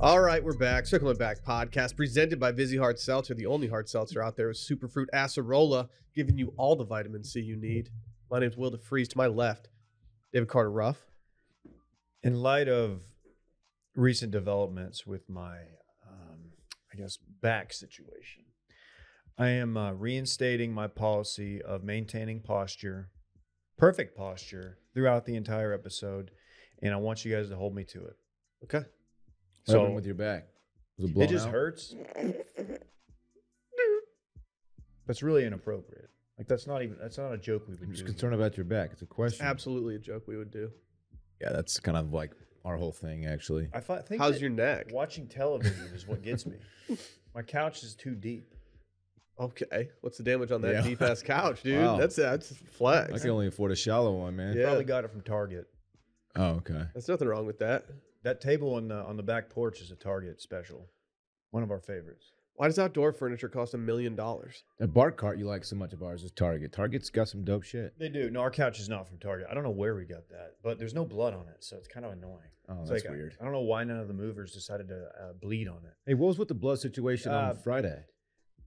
All right, we're back. Circling Back podcast presented by Busy Heart Seltzer, the only hard seltzer out there with Superfruit Acerola, giving you all the vitamin C you need. My name's Will deFries. To my left, David Carter Ruff. In light of recent developments with my, back situation, I am reinstating my policy of maintaining posture, perfect posture, throughout the entire episode, and I want you guys to hold me to it. Okay. So with your back, was it blown just out? Hurts. That's really inappropriate. Like that's not a joke we would do. I'm just concerned about your back. It's a question. It's absolutely a joke we would do. Yeah, that's kind of like our whole thing, actually. I think how's your neck? Watching television is what gets me. My couch is too deep. Okay, what's the damage on that deep ass couch, dude? Wow. That's flex. I can only afford a shallow one, man. Yeah. Probably got it from Target. Oh, okay. There's nothing wrong with that. That table on the back porch is a Target special. One of our favorites. Why does outdoor furniture cost $1 million? That bar cart you like so much of ours is Target. Target's got some dope shit. They do. No, our couch is not from Target. I don't know where we got that, but there's no blood on it, so it's kind of annoying. Oh, it's weird. I don't know why none of the movers decided to bleed on it. Hey, what was with the blood situation on Friday?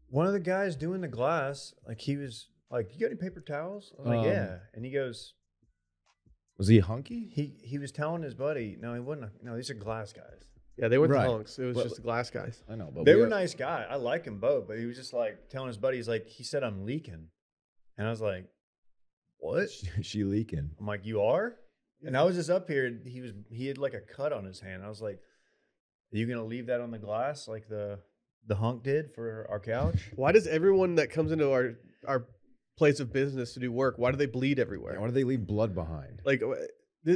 One of the guys doing the glass, like he was like, you got any paper towels? I'm like, yeah. And he goes... Was he a hunky? He was telling his buddy, no, he wasn't. No, these are glass guys. Yeah, they weren't hunks. It was just the glass guys. I know, but they were nice guys. I like them both, but he was just like telling his buddy, he's like, he said, I'm leaking. And I was like, what? She leaking. I'm like, you are? And I was just up here. And he had like a cut on his hand. I was like, are you going to leave that on the glass like the hunk did for our couch? Why does everyone that comes into our place of business to do work, why do they bleed everywhere? Why do they leave blood behind? Like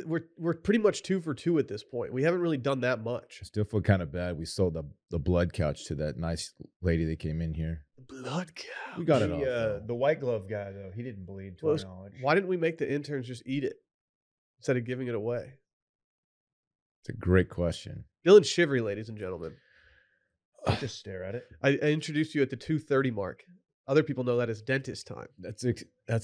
we're pretty much 2 for 2 at this point. We haven't really done that much. I still feel kind of bad. We sold the blood couch to that nice lady that came in here. Blood couch. We got it off. The white glove guy though, he didn't bleed to our knowledge. Why didn't we make the interns just eat it instead of giving it away? It's a great question. Dillon Cheverere, ladies and gentlemen. I just stare at it. I introduced you at the 2:30 mark. Other people know that as dentist time. That's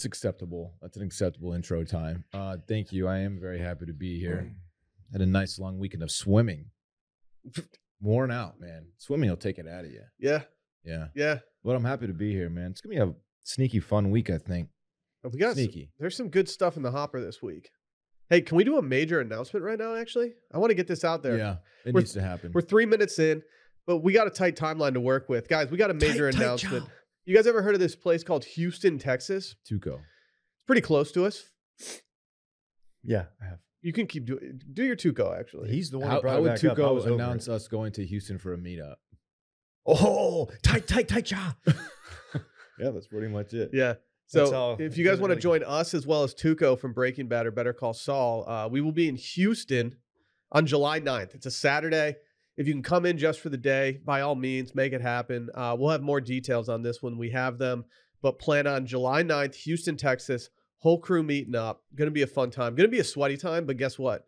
acceptable. That's an acceptable intro time. Thank you. I am very happy to be here. Had a nice long weekend of swimming. Worn out, man. Swimming will take it out of you. Yeah. Yeah. Yeah. But I'm happy to be here, man. It's going to be a sneaky fun week, I think. We got sneaky. There's some good stuff in the hopper this week. Hey, can we do a major announcement right now, actually? I want to get this out there. Yeah, it needs to happen. We're 3 minutes in, but we got a tight timeline to work with. Guys, we got a major announcement. You guys ever heard of this place called Houston, Texas? Tuco. It's pretty close to us. Yeah, I have. You can keep do your Tuco, actually. He's the one who brought it back up. How would Tuco announce us going to Houston for a meetup? Oh, tight, cha. Yeah, that's pretty much it. Yeah. So if you guys want to join us as well as Tuco from Breaking Bad or Better Call Saul, we will be in Houston on July 9th. It's a Saturday. If you can come in just for the day, by all means, make it happen. We'll have more details on this when we have them. But plan on July 9th, Houston, Texas, whole crew meeting up. Going to be a fun time. Going to be a sweaty time, but guess what?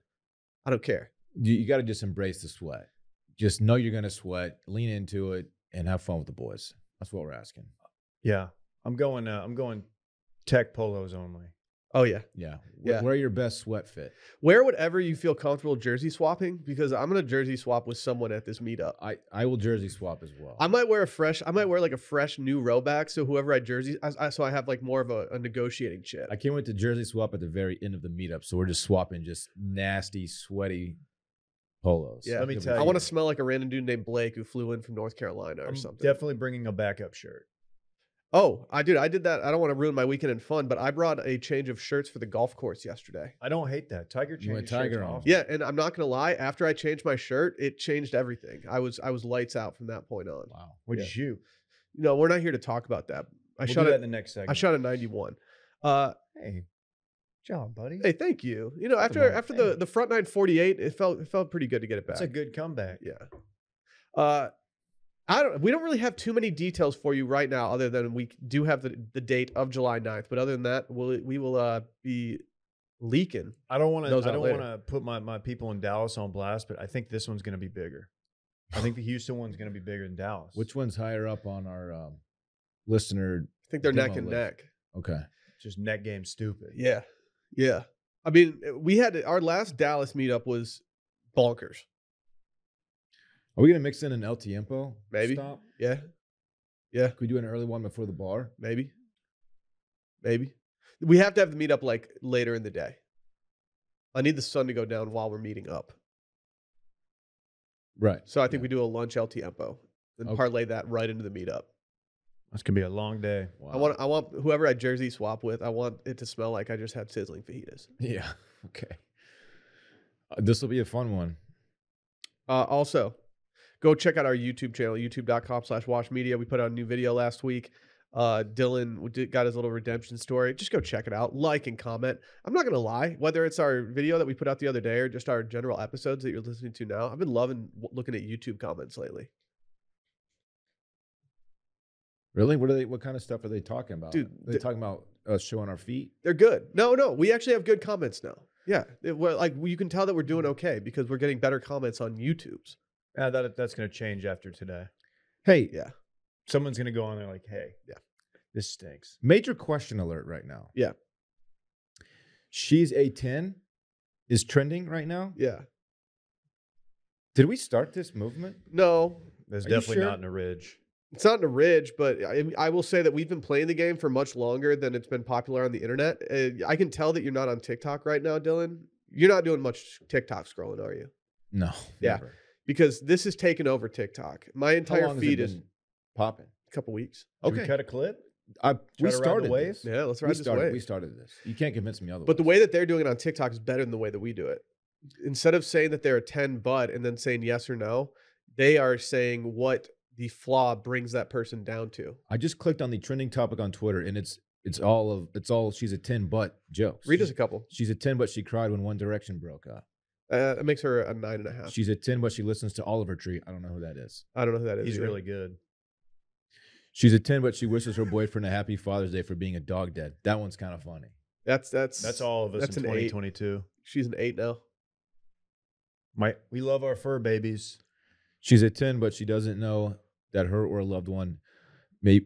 I don't care. You got to just embrace the sweat. Just know you're going to sweat, lean into it, and have fun with the boys. That's what we're asking. Yeah. I'm going tech polos only. Oh, yeah. Yeah. Wear your best sweat fit. Wear whatever you feel comfortable jersey swapping, because I'm going to jersey swap with someone at this meetup. I will jersey swap as well. I might wear like a fresh new row back. So whoever I jersey, so I have like more of a negotiating chip. I can't wait to jersey swap at the very end of the meetup. So we're just swapping just nasty, sweaty polos. Yeah. Let me tell you. I want to smell like a random dude named Blake who flew in from North Carolina or something. Definitely bringing a backup shirt. Oh, I did that. I don't want to ruin my weekend and fun, but I brought a change of shirts for the golf course yesterday. I don't hate that. Tiger changed Tiger off. Yeah, and I'm not gonna lie. After I changed my shirt, it changed everything. I was lights out from that point on. Wow. What did you? No, we're not here to talk about that. We'll do that in the next segment. I shot a 91. Hey, good job, buddy. Hey, thank you. You know, after the front 948, it felt pretty good to get it back. It's a good comeback. Yeah. We don't really have too many details for you right now, other than we do have the date of July 9th. But other than that, we will be leaking. I don't want to put my people in Dallas on blast, but I think this one's going to be bigger. I think the Houston one's going to be bigger than Dallas. Which one's higher up on our listener? I think they're neck and neck. Okay. Just neck game stupid. Yeah. Yeah. I mean, we had our last Dallas meetup was bonkers. Are we going to mix in an El Tiempo? Maybe. Stop? Yeah. Yeah. Could we do an early one before the bar? Maybe. Maybe. We have to have the meetup like later in the day. I need the sun to go down while we're meeting up. Right. So I think we do a lunch El Tiempo and parlay that right into the meetup. That's going to be a long day. Wow. I want whoever I jersey swap with, I want it to smell like I just had sizzling fajitas. Yeah. Okay. This will be a fun one. Also, go check out our YouTube channel, youtube.com/washmedia. We put out a new video last week. Dillon got his little redemption story. Just go check it out. Like and comment. I'm not going to lie. Whether it's our video that we put out the other day or just our general episodes that you're listening to now, I've been loving looking at YouTube comments lately. Really? What are they? What kind of stuff are they talking about? Dude, are they talking about us showing our feet? They're good. No. We actually have good comments now. Yeah. You can tell that we're doing okay because we're getting better comments on YouTube's. Yeah, that's going to change after today. Hey. Yeah. Someone's going to go on there like, hey, yeah, this stinks. Major question alert right now. Yeah. She's a 10 is trending right now. Yeah. Did we start this movement? No. That's definitely not in a ridge. It's not in a ridge, but I will say that we've been playing the game for much longer than it's been popular on the internet. I can tell that you're not on TikTok right now, Dillon. You're not doing much TikTok scrolling, are you? No. Yeah. Never. Because this has taken over TikTok. My entire feed is popping. A couple weeks. Okay. We cut a clip. We started this. Yeah, let's ride this wave. We started this. You can't convince me otherwise. But the way that they're doing it on TikTok is better than the way that we do it. Instead of saying that they're a 10 but and then saying yes or no, they are saying what the flaw brings that person down to. I just clicked on the trending topic on Twitter, and it's all she's a 10 but jokes. Read us a couple. She's a 10 but she cried when One Direction broke up. It makes her a 9.5. She's a 10 but she listens to Oliver Tree. I don't know who that is. I don't know who that is. He's really good. She's a 10, but she wishes her boyfriend a happy Father's Day for being a dog dad. That one's kind of funny. That's all of us in 2022. She's an 8 now. We love our fur babies. She's a 10, but she doesn't know that her or a loved one may,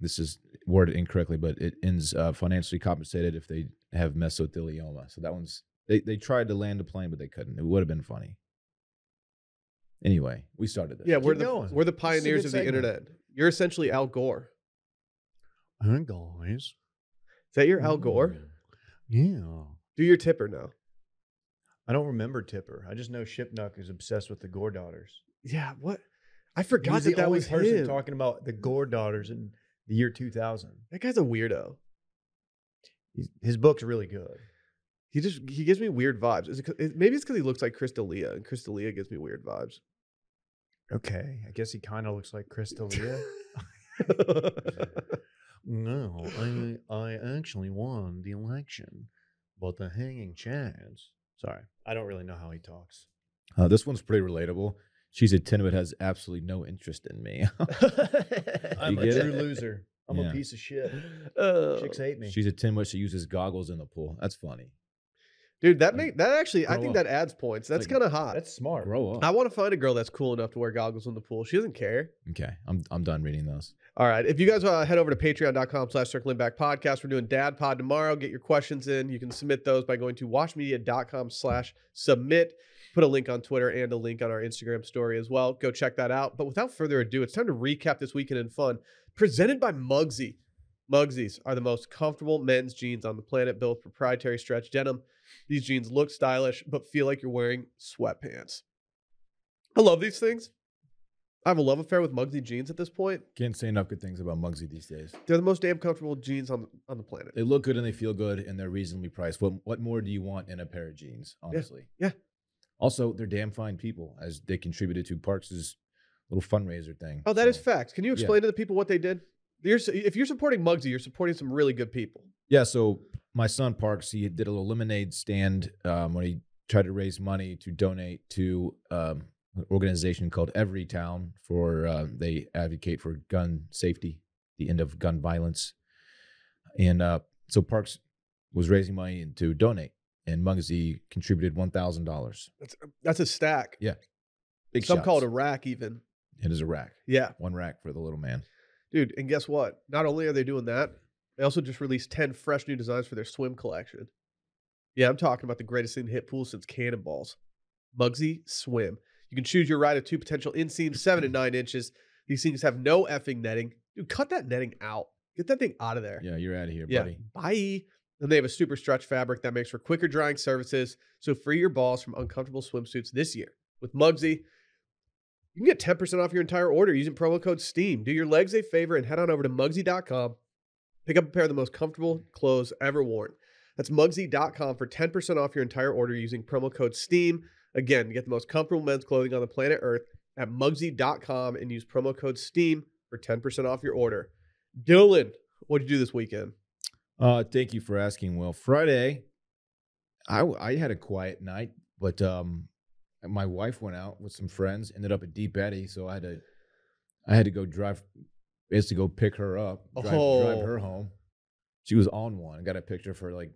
this is worded incorrectly, but it ends financially compensated if they have mesothelioma. So that one's, they tried to land a plane, but they couldn't. It would have been funny. Anyway, we started this. Yeah, we're the pioneers of the internet. You're essentially Al Gore. Hi, guys. Is that your Al Gore? Yeah. Do your Tipper now. I don't remember Tipper. I just know Shipnuck is obsessed with the Gore daughters. Yeah, what? I forgot that was him. He's the only person talking about the Gore daughters in the year 2000. That guy's a weirdo. His book's really good. He gives me weird vibes. Maybe it's because he looks like Chris D'Elia, and Chris D'Elia gives me weird vibes. Okay, I guess he kind of looks like Chris D'Elia. No, I actually won the election, but the hanging chads. Sorry, I don't really know how he talks. This one's pretty relatable. She's a 10 but has absolutely no interest in me. I'm a true loser. I'm a piece of shit. Chicks hate me. She's a 10 but she uses goggles in the pool. That's funny. Dude, that adds points. That's kind of hot. That's smart. Grow up. I want to find a girl that's cool enough to wear goggles in the pool. She doesn't care. Okay, I'm done reading those. All right, if you guys head over to patreon.com/circlingbackpodcast, we're doing Dad Pod tomorrow. Get your questions in. You can submit those by going to washmedia.com/submit. Put a link on Twitter and a link on our Instagram story as well. Go check that out. But without further ado, it's time to recap this weekend in fun, presented by Mugsy. Mugsy's are the most comfortable men's jeans on the planet, built with proprietary stretch denim. These jeans look stylish, but feel like you're wearing sweatpants. I love these things. I have a love affair with Mugsy jeans at this point. Can't say enough good things about Mugsy these days. They're the most damn comfortable jeans on the planet. They look good and they feel good, and they're reasonably priced. What more do you want in a pair of jeans, honestly? Yeah. Also, they're damn fine people, as they contributed to Parks' little fundraiser thing. Oh, that is facts. Can you explain to the people what they did? If you're supporting Mugsy, you're supporting some really good people. Yeah, so my son Parks, he did a little lemonade stand when he tried to raise money to donate to an organization called Everytown for they advocate for gun safety, the end of gun violence. And so Parks was raising money and to donate, and Mugsy contributed $1,000. That's a stack. Yeah. Big Some shots. Call it a rack even. It is a rack. Yeah. One rack for the little man. Dude, and guess what? Not only are they doing that, they also just released 10 fresh new designs for their swim collection. Yeah, I'm talking about the greatest thing to hit pools since cannonballs. Mugsy Swim. You can choose your ride of two potential inseams, 7 and 9 inches. These things have no effing netting. Dude, cut that netting out. Get that thing out of there. Yeah, you're out of here, buddy. Bye. And they have a super stretch fabric that makes for quicker drying services. So free your balls from uncomfortable swimsuits this year with Mugsy. You can get 10% off your entire order using promo code STEAM. Do your legs a favor and head on over to Mugsy.com. Pick up a pair of the most comfortable clothes ever worn. That's Mugsy.com for 10% off your entire order using promo code STEAM. Again, get the most comfortable men's clothing on the planet Earth at Mugsy.com and use promo code STEAM for 10% off your order. Dillon, what'd you do this weekend? Thank you for asking, Will. Friday, I had a quiet night, but my wife went out with some friends, ended up at Deep Eddy, so I had to go drive, basically go pick her up, drive her home. She was on one. I got a picture for like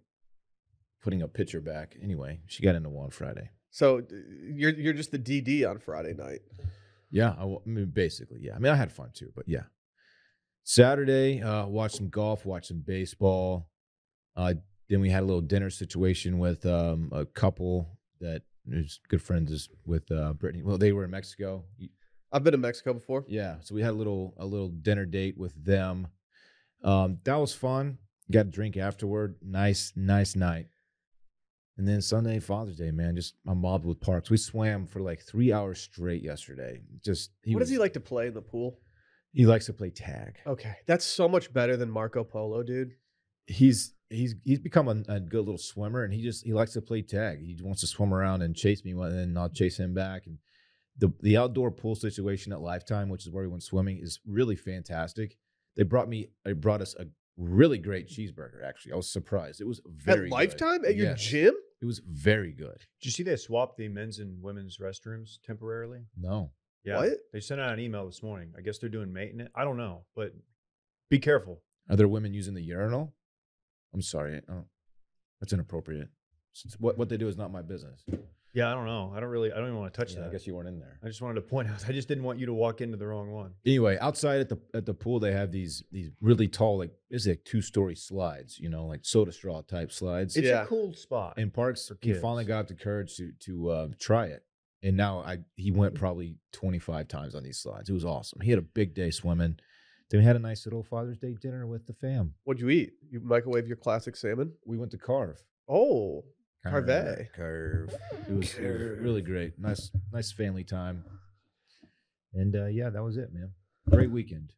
putting a picture back. Anyway, she got into one Friday. So you're just the DD on Friday night. Yeah, I mean, basically, yeah. I mean, I had fun too, but yeah. Saturday, watched some golf, watched some baseball. Then we had a little dinner situation with a couple that is good friends with Brittany. Well, they were in Mexico. I've been to Mexico before. Yeah, so we had a little dinner date with them. That was fun. Got a drink afterward. Nice night. And then Sunday, Father's Day, man, just I'm mobbed with parks. We swam for like 3 hours straight yesterday. What does he like to play in the pool? He likes to play tag. Okay, that's so much better than Marco Polo, dude. He's become a good little swimmer, and he likes to play tag. He wants to swim around and chase me, and then I'll chase him back. And the outdoor pool situation at Lifetime, which is where we went swimming, is really fantastic. They brought us a really great cheeseburger. Actually, I was surprised. It was very at Lifetime good. At your gym. It was very good. Did you see they swapped the men's and women's restrooms temporarily? No. Yeah. What? They sent out an email this morning. I guess they're doing maintenance. I don't know, but be careful. Are there women using the urinal? I'm sorry. That's inappropriate. What they do is not my business. Yeah, I don't know. I don't even want to touch that. I guess you weren't in there. I just wanted to point out. I just didn't want you to walk into the wrong one. Anyway, outside at the pool, they have these really tall, like it's like 2-story slides, you know, like soda straw type slides. It's a cool spot. And Parks, he finally got the courage to try it. And now he went probably 25 times on these slides. It was awesome. He had a big day swimming. Then we had a nice little Father's Day dinner with the fam. What'd you eat? You microwave your classic salmon? We went to Carve. Oh, Carve. It was really great. Nice family time. And yeah, that was it, man. Great weekend.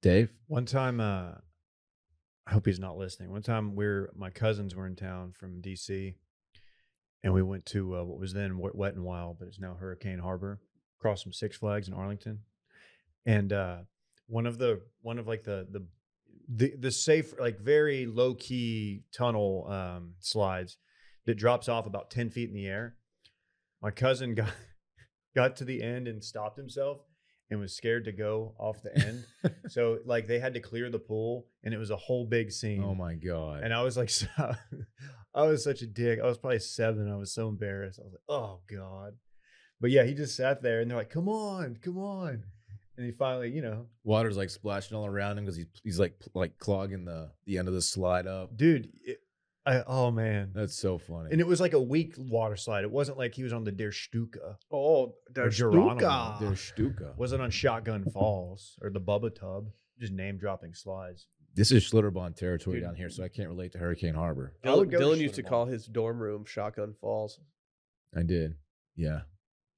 Dave? One time, I hope he's not listening. One time my cousins were in town from D.C., and we went to what was then Wet and Wild, but it's now Hurricane Harbor, across from Six Flags in Arlington. And one of the safe, like very low key tunnel slides that drops off about 10 feet in the air. My cousin got to the end and stopped himself and was scared to go off the end. So like they had to clear the pool, and it was a whole big scene. Oh my God. And I was like, I was such a dick. I was probably 7. I was so embarrassed. I was like, oh, God. But yeah, he just sat there, and they're like, come on. And he finally, you know. Water's like splashing all around him because he's like clogging the end of the slide up. Dude, oh, man. That's so funny. And it was like a weak water slide. It wasn't like he was on the Der Stuka. Oh, Der Stuka. Der Stuka. Wasn't on Shotgun Falls or the Bubba Tub. Just name-dropping slides. This is Schlitterbahn territory down here, so I can't relate to Hurricane Harbor. Dillon used to call his dorm room Shotgun Falls. I did. Yeah.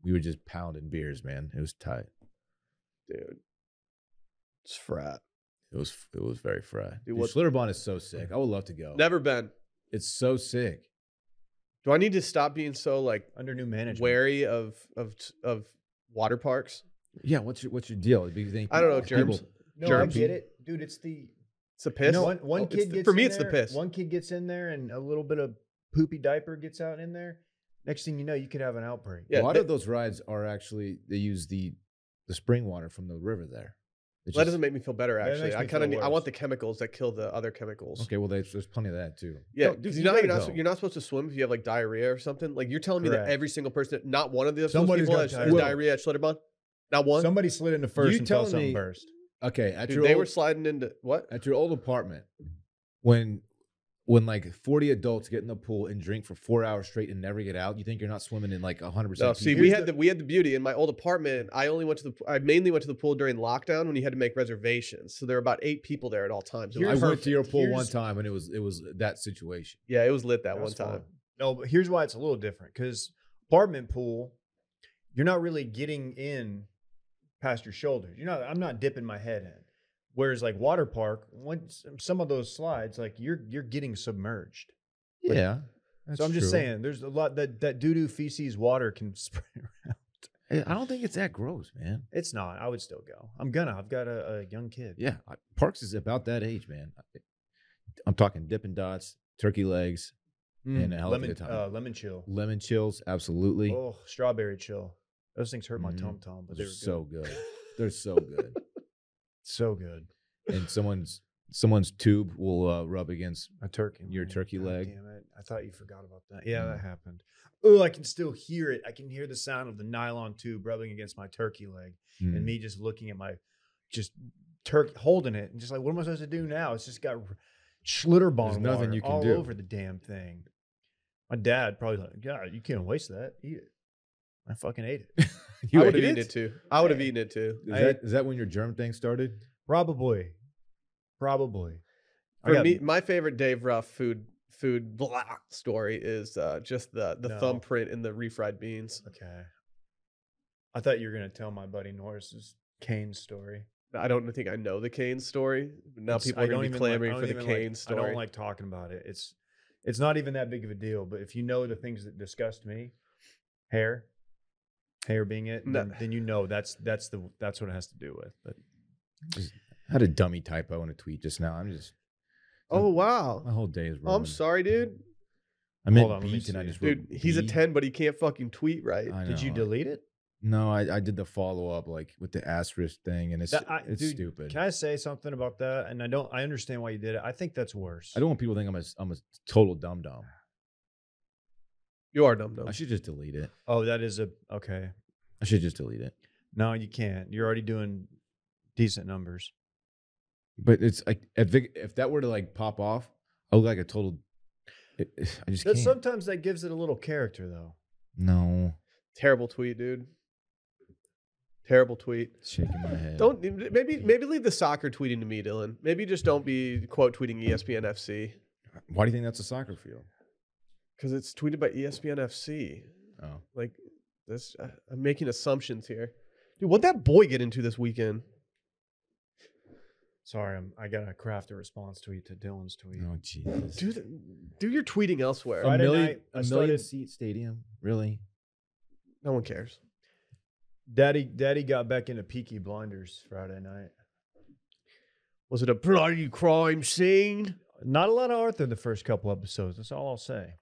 We were just pounding beers, man. It was tight. Dude. It's frat. It was very frat. Dude, Schlitterbahn is so sick. I would love to go. Never been. It's so sick. Do I need to stop being so like under new management wary of water parks? Yeah, what's your deal? Do you think I don't know, germs? No, germs? I get it. Dude, it's the piss. No, one kid gets for me. It's the piss. One kid gets in there, and a little bit of poopy diaper gets out in there. Next thing you know, you could have an outbreak. Yeah, a lot of those rides are actually they use the spring water from the river there. Well, that doesn't make me feel better. Actually, I kind of want the chemicals that kill the other chemicals. Okay, well, there's plenty of that too. Yeah, no, dude, you're not supposed to swim if you have like diarrhea or something. Like you're telling me that every single person, not one of the people has diarrhea at Schlitterbahn, not one. Somebody slid into first and fell something first. Okay, they were sliding into what? At your old apartment, when like 40 adults get in the pool and drink for 4 hours straight and never get out, you think you're not swimming in like 100%? No, see, we had the beauty in my old apartment. I mainly went to the pool during lockdown when you had to make reservations. So there were about 8 people there at all times. I went to your pool one time and it was that situation. Yeah, it was lit that one time. No, but here's why it's a little different, because apartment pool, you're not really getting in past your shoulders. I'm not dipping my head in. Whereas like water park, once some of those slides, like you're getting submerged. Yeah. Like, so I'm just saying there's a lot that doo-doo feces water can spread around. Hey, I don't think it's that gross, man. It's not. I would still go. I've got a young kid. Yeah. Parks is about that age, man. I'm talking Dippin' Dots, turkey legs, and a hell of a time. Lemon chill. Lemon chills, absolutely. Oh, strawberry chill. Those things hurt my tum-tum, but they're so good. They're so good. So good. And someone's tube will rub against a turkey, turkey leg. Damn it. I thought you forgot about that. Yeah, that happened. Oh, I can still hear it. I can hear the sound of the nylon tube rubbing against my turkey leg and me just looking at my turkey, holding it and just like, what am I supposed to do now? It's just got Schlitterbahn water all over the damn thing. My dad probably like, God, you can't waste that. Eat it. I fucking ate it. I would have eaten it too. I would have eaten it too. Is that when your germ thing started? Probably. For me, my favorite Dave Ruff food blah story is just the thumbprint in the refried beans. Okay. I thought you were gonna tell my buddy Norris's Kane story. I don't think I know the Kane story. Now people are gonna be clamoring for the Kane story. I don't like talking about it. It's not even that big of a deal. But if you know the things that disgust me, hair being it, then you know that's what it has to do with. But I had a dummy typo in a tweet just now. Wow, my whole day is ruined. I'm sorry, dude. I meant beat and I just wrote, dude, he's a 10, but he can't fucking tweet right. Did you delete it? No, I did the follow up like with the asterisk thing, and it's stupid. Can I say something about that? And I understand why you did it. I think that's worse. I don't want people to think I'm a total dumb dumb. You are dumb. I should just delete it. Oh, that is okay. I should just delete it. No, you can't. You're already doing decent numbers. But it's like if that were to like pop off, I look like a total. I just can't. Sometimes that gives it a little character though. No. Terrible tweet, dude. Terrible tweet. Shaking my head. Maybe leave the soccer tweeting to me, Dylan. Maybe just don't be quote tweeting ESPN FC. Why do you think that's a soccer field? Because it's tweeted by ESPN FC. Oh, like this. I'm making assumptions here, dude. What'd that boy get into this weekend? Sorry, I gotta craft a response tweet to Dylan's tweet. Oh Jesus! Do your tweeting elsewhere. Friday night, a million seat stadium, really? No one cares. Daddy got back into Peaky Blinders Friday night. Was it a bloody crime scene? Not a lot of Arthur the first couple episodes. That's all I'll say.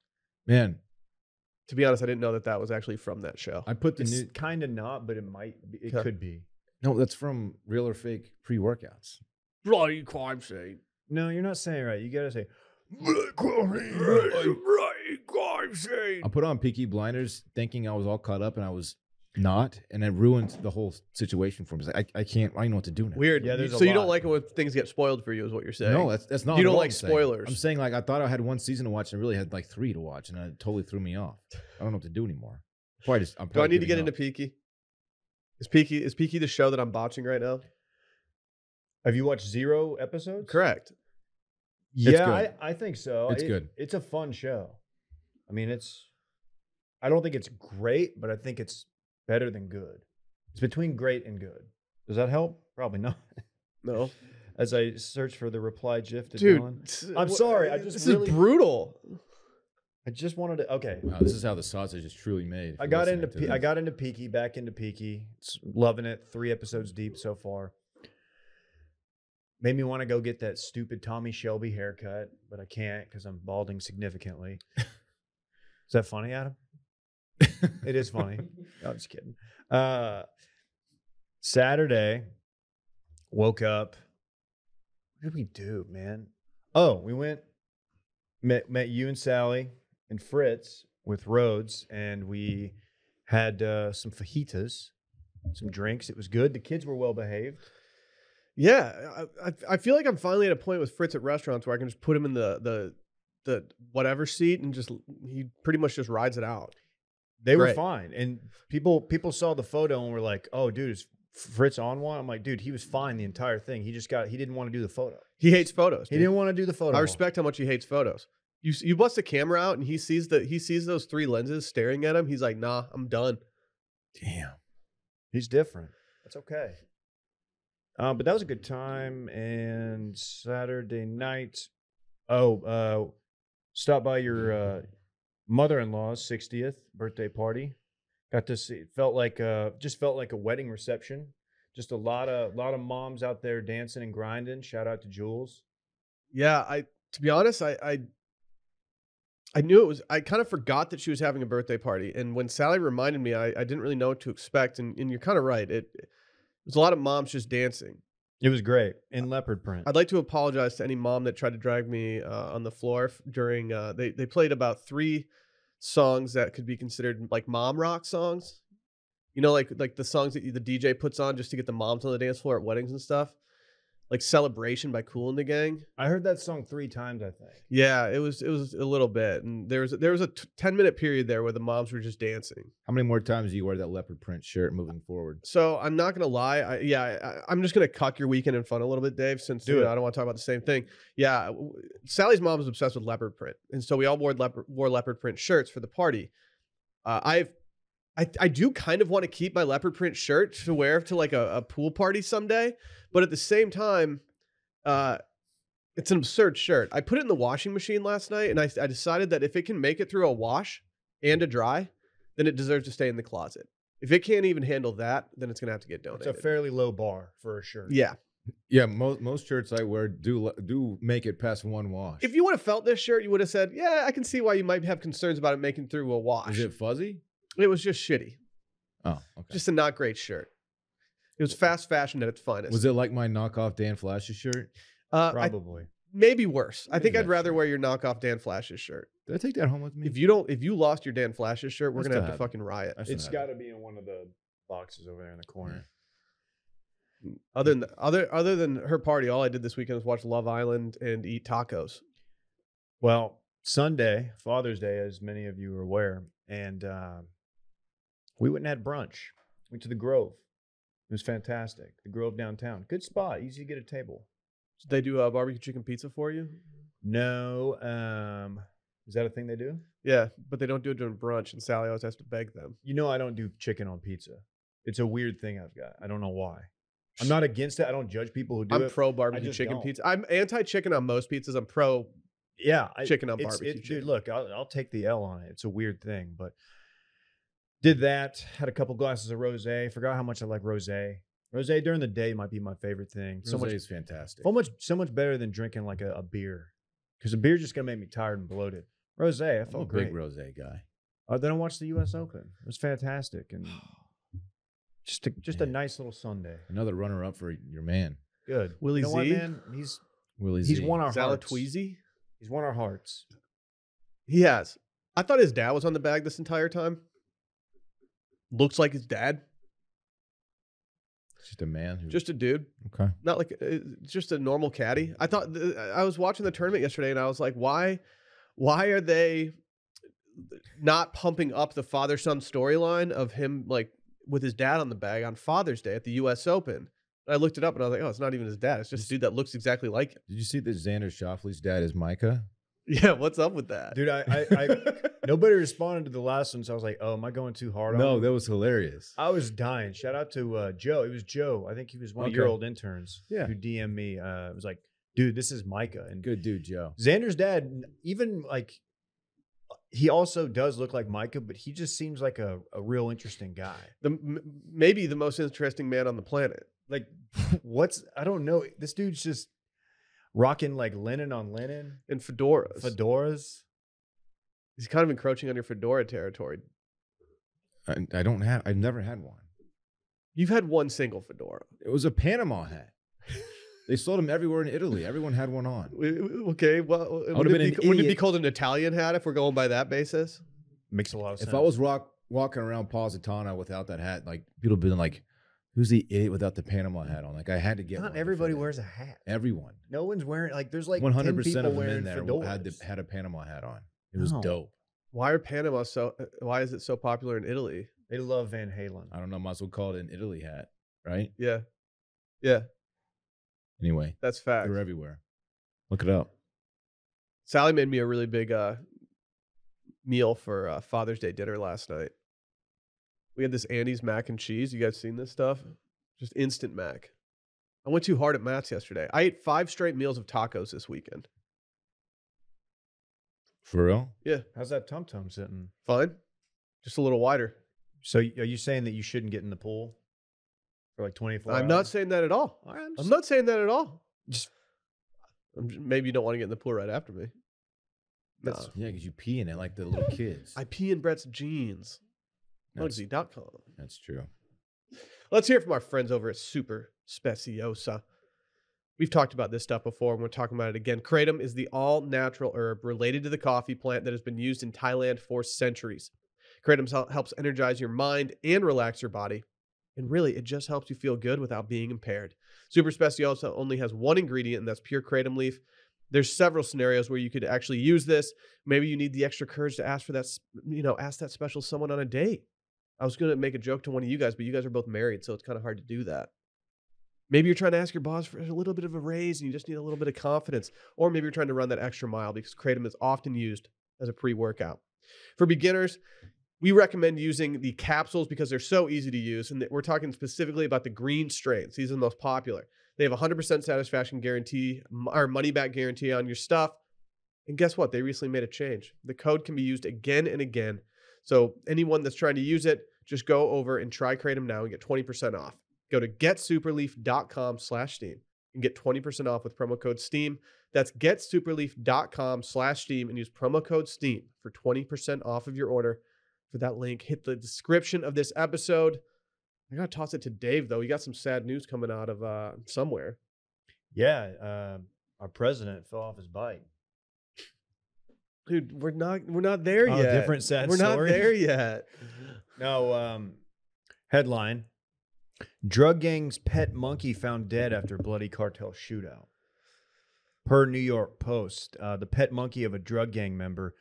Man, to be honest, I didn't know that was actually from that show. I put the new kind of not, but it might be. It could be. No, that's from Real or Fake pre-workouts. Bloody crime scene. No, you're not saying it right. You gotta say bloody crime scene. I put on Peaky Blinders thinking I was all caught up, and I was not, and it ruined the whole situation for me. I don't know what to do now. Weird. Yeah, so you don't like it when things get spoiled for you, is what you're saying? No, that's not. You don't like spoilers. I'm saying like I thought I had one season to watch, and I really had like 3 to watch, and it totally threw me off. I don't know what to do anymore. Do I need to get into Peaky? Is Peaky the show that I'm botching right now? Have you watched 0 episodes? Correct. Yeah, I think so. It's good. It's a fun show. I mean, I don't think it's great, but I think it's better than good. It's between great and good. Does that help? Probably not. No. As I search for the reply gif to Dylan. I'm sorry. This is brutal. I just wanted to. Okay. Wow, this is how the sausage is truly made. I got into Peaky, back into Peaky. Loving it. 3 episodes deep so far. Made me want to go get that stupid Tommy Shelby haircut, but I can't because I'm balding significantly. Is that funny, Adam? It is funny. No, I'm just kidding. Saturday Woke up. What did we do, man? Oh, we went, met you and Sally and Fritz with Rhodes, and we had some fajitas, some drinks. It was good. The kids were well behaved. Yeah, I feel like I'm finally at a point with Fritz at restaurants where I can just put him in the whatever seat and just he pretty much just rides it out. They were fine, and people saw the photo and were like, "Oh, dude, is Fritz on one?" I'm like, "Dude, he was fine the entire thing. He didn't want to do the photo. He hates photos. Dude. He didn't want to do the photo. I respect how much he hates photos. You bust the camera out and he sees those three lenses staring at him. He's like, "Nah, I'm done." Damn, he's different. That's okay. But that was a good time. And Saturday night, stopped by your mother-in-law's 60th birthday party. Got to see. It just felt like a wedding reception. Just a lot of moms out there dancing and grinding. Shout out to Jules. Yeah, to be honest, I knew it was. I kind of forgot that she was having a birthday party. And when Sally reminded me, I didn't really know what to expect. And you're kind of right. There's a lot of moms just dancing. It was great in leopard print. I'd like to apologize to any mom that tried to drag me on the floor during. They played about 3 songs that could be considered like mom rock songs. You know, like the songs that the DJ puts on just to get the moms on the dance floor at weddings and stuff. Like Celebration by Kool and the Gang. I heard that song 3 times, I think. Yeah, it was a little bit, and there was a 10-minute period there where the moms were just dancing. How many more times do you wear that leopard print shirt moving forward? So I'm not gonna lie, I'm just gonna cuck your weekend in fun a little bit, Dave. Since I don't want to talk about the same thing. Yeah, Sally's mom was obsessed with leopard print, and so we all wore leopard print shirts for the party. I do kind of want to keep my leopard print shirt to wear to like a pool party someday, but at the same time, it's an absurd shirt. I put it in the washing machine last night, and I decided that if it can make it through a wash and a dry, then it deserves to stay in the closet. If it can't even handle that, then it's gonna have to get donated. It's a fairly low bar for a shirt. Yeah. Yeah, most shirts I wear do make it past one wash. If you would have felt this shirt, you would have said, yeah, I can see why you might have concerns about it making through a wash. Is it fuzzy? It was just shitty. Oh, okay. Just a not great shirt. It was fast fashion at its finest. Was it like my knockoff Dan Flash's shirt? Probably. Maybe worse. I think I'd rather wear your knockoff Dan Flash's shirt. Did I take that home with me? If you lost your Dan Flash's shirt, we're going to have to fucking riot. It's got to be in one of the boxes over there in the corner. Yeah. Other than her party, all I did this weekend was watch Love Island and eat tacos. Well, Sunday, Father's Day, as many of you are aware, and we went and had brunch. Went to the Grove. It was fantastic. The Grove downtown. Good spot. Easy to get a table. Did they do barbecue chicken pizza for you? No. Is that a thing they do? Yeah, but they don't do it during brunch, and Sally always has to beg them. You know I don't do chicken on pizza. It's a weird thing I've got. I don't know why. I'm not against it. I don't judge people who do it. I'm pro barbecue chicken pizza. I'm anti-chicken on most pizzas. I'm pro chicken on barbecue chicken. Dude, look, I'll take the L on it. It's a weird thing, but... Did that, had a couple glasses of rosé. Forgot how much I like rosé. Rosé during the day might be my favorite thing. Rosé is fantastic. So much better than drinking like a beer. Because a beer's just going to make me tired and bloated. Rosé, I felt great. I'm a big rosé guy. Then I watched the U.S. Open. It was fantastic. And just a nice little Sunday. Another runner-up for your man. Good. Willie Z. What, man? He's won our hearts. Tweezy? He's won our hearts. He has. I thought his dad was on the bag this entire time. Looks like his dad. Just a man. Just a dude. Okay. Not like just a normal caddy. I thought I was watching the tournament yesterday, and I was like, why are they not pumping up the father-son storyline of him like with his dad on the bag on Father's Day at the U.S. Open? I looked it up, and I was like, oh, it's not even his dad. It's just a dude that looks exactly like him. Did you see that Xander Schauffele's dad is Micah? Yeah, what's up with that? Dude, I nobody responded to the last one, so I was like, oh, am I going too hard on him? No, that was hilarious. I was dying. Shout out to Joe. It was Joe. I think he was one of your old interns who DM'd me. It was like, dude, this is Micah. And good dude, Joe. Xander's dad, even like, he also does look like Micah, but he just seems like a real interesting guy. Maybe the most interesting man on the planet. Like, I don't know. This dude's just rocking like linen on linen. And fedoras. Fedoras. He's kind of encroaching on your fedora territory. I've never had one. You've had one single fedora. It was a Panama hat. They sold them everywhere in Italy. Everyone had one on. Okay, well, wouldn't it be called an Italian hat if we're going by that basis? Makes a lot of sense. If I was walking around Positano without that hat, like people been like, "Who's the idiot without the Panama hat on?" Like I had to get. Not everybody wears a hat. Everyone. No one's wearing like. There's like 100% of them in there had a Panama hat on. It was dope. Why is it so popular in Italy? They love Van Halen. I don't know. Might as well call it an Italy hat, right? Yeah, yeah. Anyway, that's fact. They're everywhere. Look it up. Sally made me a really big meal for Father's Day dinner last night. We had this Andy's mac and cheese. You guys seen this stuff? Just instant mac. I went too hard at Matt's yesterday. I ate 5 straight meals of tacos this weekend. For real? Yeah. How's that tum-tum sitting? Fine. Just a little wider. So are you saying that you shouldn't get in the pool? For like 24 hours? I'm not saying that at all. I'm not saying that at all. Maybe you don't want to get in the pool right after me. That's, yeah, because you pee in it like the little kids. I pee in Brett's jeans. Mugsy.com. That's true. Let's hear from our friends over at Super Speciosa. We've talked about this stuff before, and we're talking about it again. Kratom is the all-natural herb related to the coffee plant that has been used in Thailand for centuries. Kratom helps energize your mind and relax your body. And really, it just helps you feel good without being impaired. Super Speciosa only has one ingredient, and that's pure kratom leaf. There's several scenarios where you could actually use this. Maybe you need the extra courage to ask for that, you know, ask that special someone on a date. I was going to make a joke to one of you guys, but you guys are both married, so it's kind of hard to do that. Maybe you're trying to ask your boss for a little bit of a raise, and you just need a little bit of confidence. Or maybe you're trying to run that extra mile because kratom is often used as a pre-workout. For beginners, we recommend using the capsules because they're so easy to use. And we're talking specifically about the green strains. These are the most popular. They have 100% satisfaction guarantee or money back guarantee on your stuff. And guess what? They recently made a change. The code can be used again and again. So anyone that's trying to use it, just go over and try Kratom now and get 20% off. Go to getsuperleaf.com/steam and get 20% off with promo code STEAM. That's getsuperleaf.com/steam and use promo code STEAM for 20% off of your order. For that link, hit the description of this episode. I gotta toss it to Dave though. He got some sad news coming out of somewhere. Yeah, our president fell off his bike. Dude, we're not there yet. Different sad story. We're not there yet. No. Headline: Drug gang's pet monkey found dead after bloody cartel shootout. Per New York Post, the pet monkey of a drug gang member,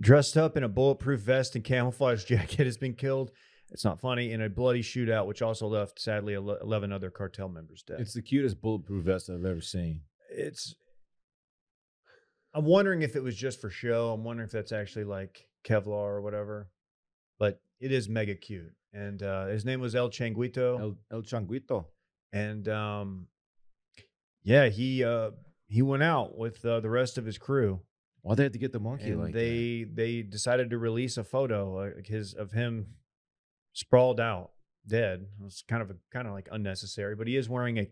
dressed up in a bulletproof vest and camouflage jacket, has been killed. It's not funny. In a bloody shootout, which also left, sadly, 11 other cartel members dead. It's the cutest bulletproof vest I've ever seen. I'm wondering if it was just for show. I'm wondering if that's actually like Kevlar or whatever. But it is mega cute. And his name was El Changuito. El Changuito. And yeah, he went out with the rest of his crew. Why'd they have to get the monkey and like that? They decided to release a photo of him sprawled out, dead. It's kind of like unnecessary, but he is wearing a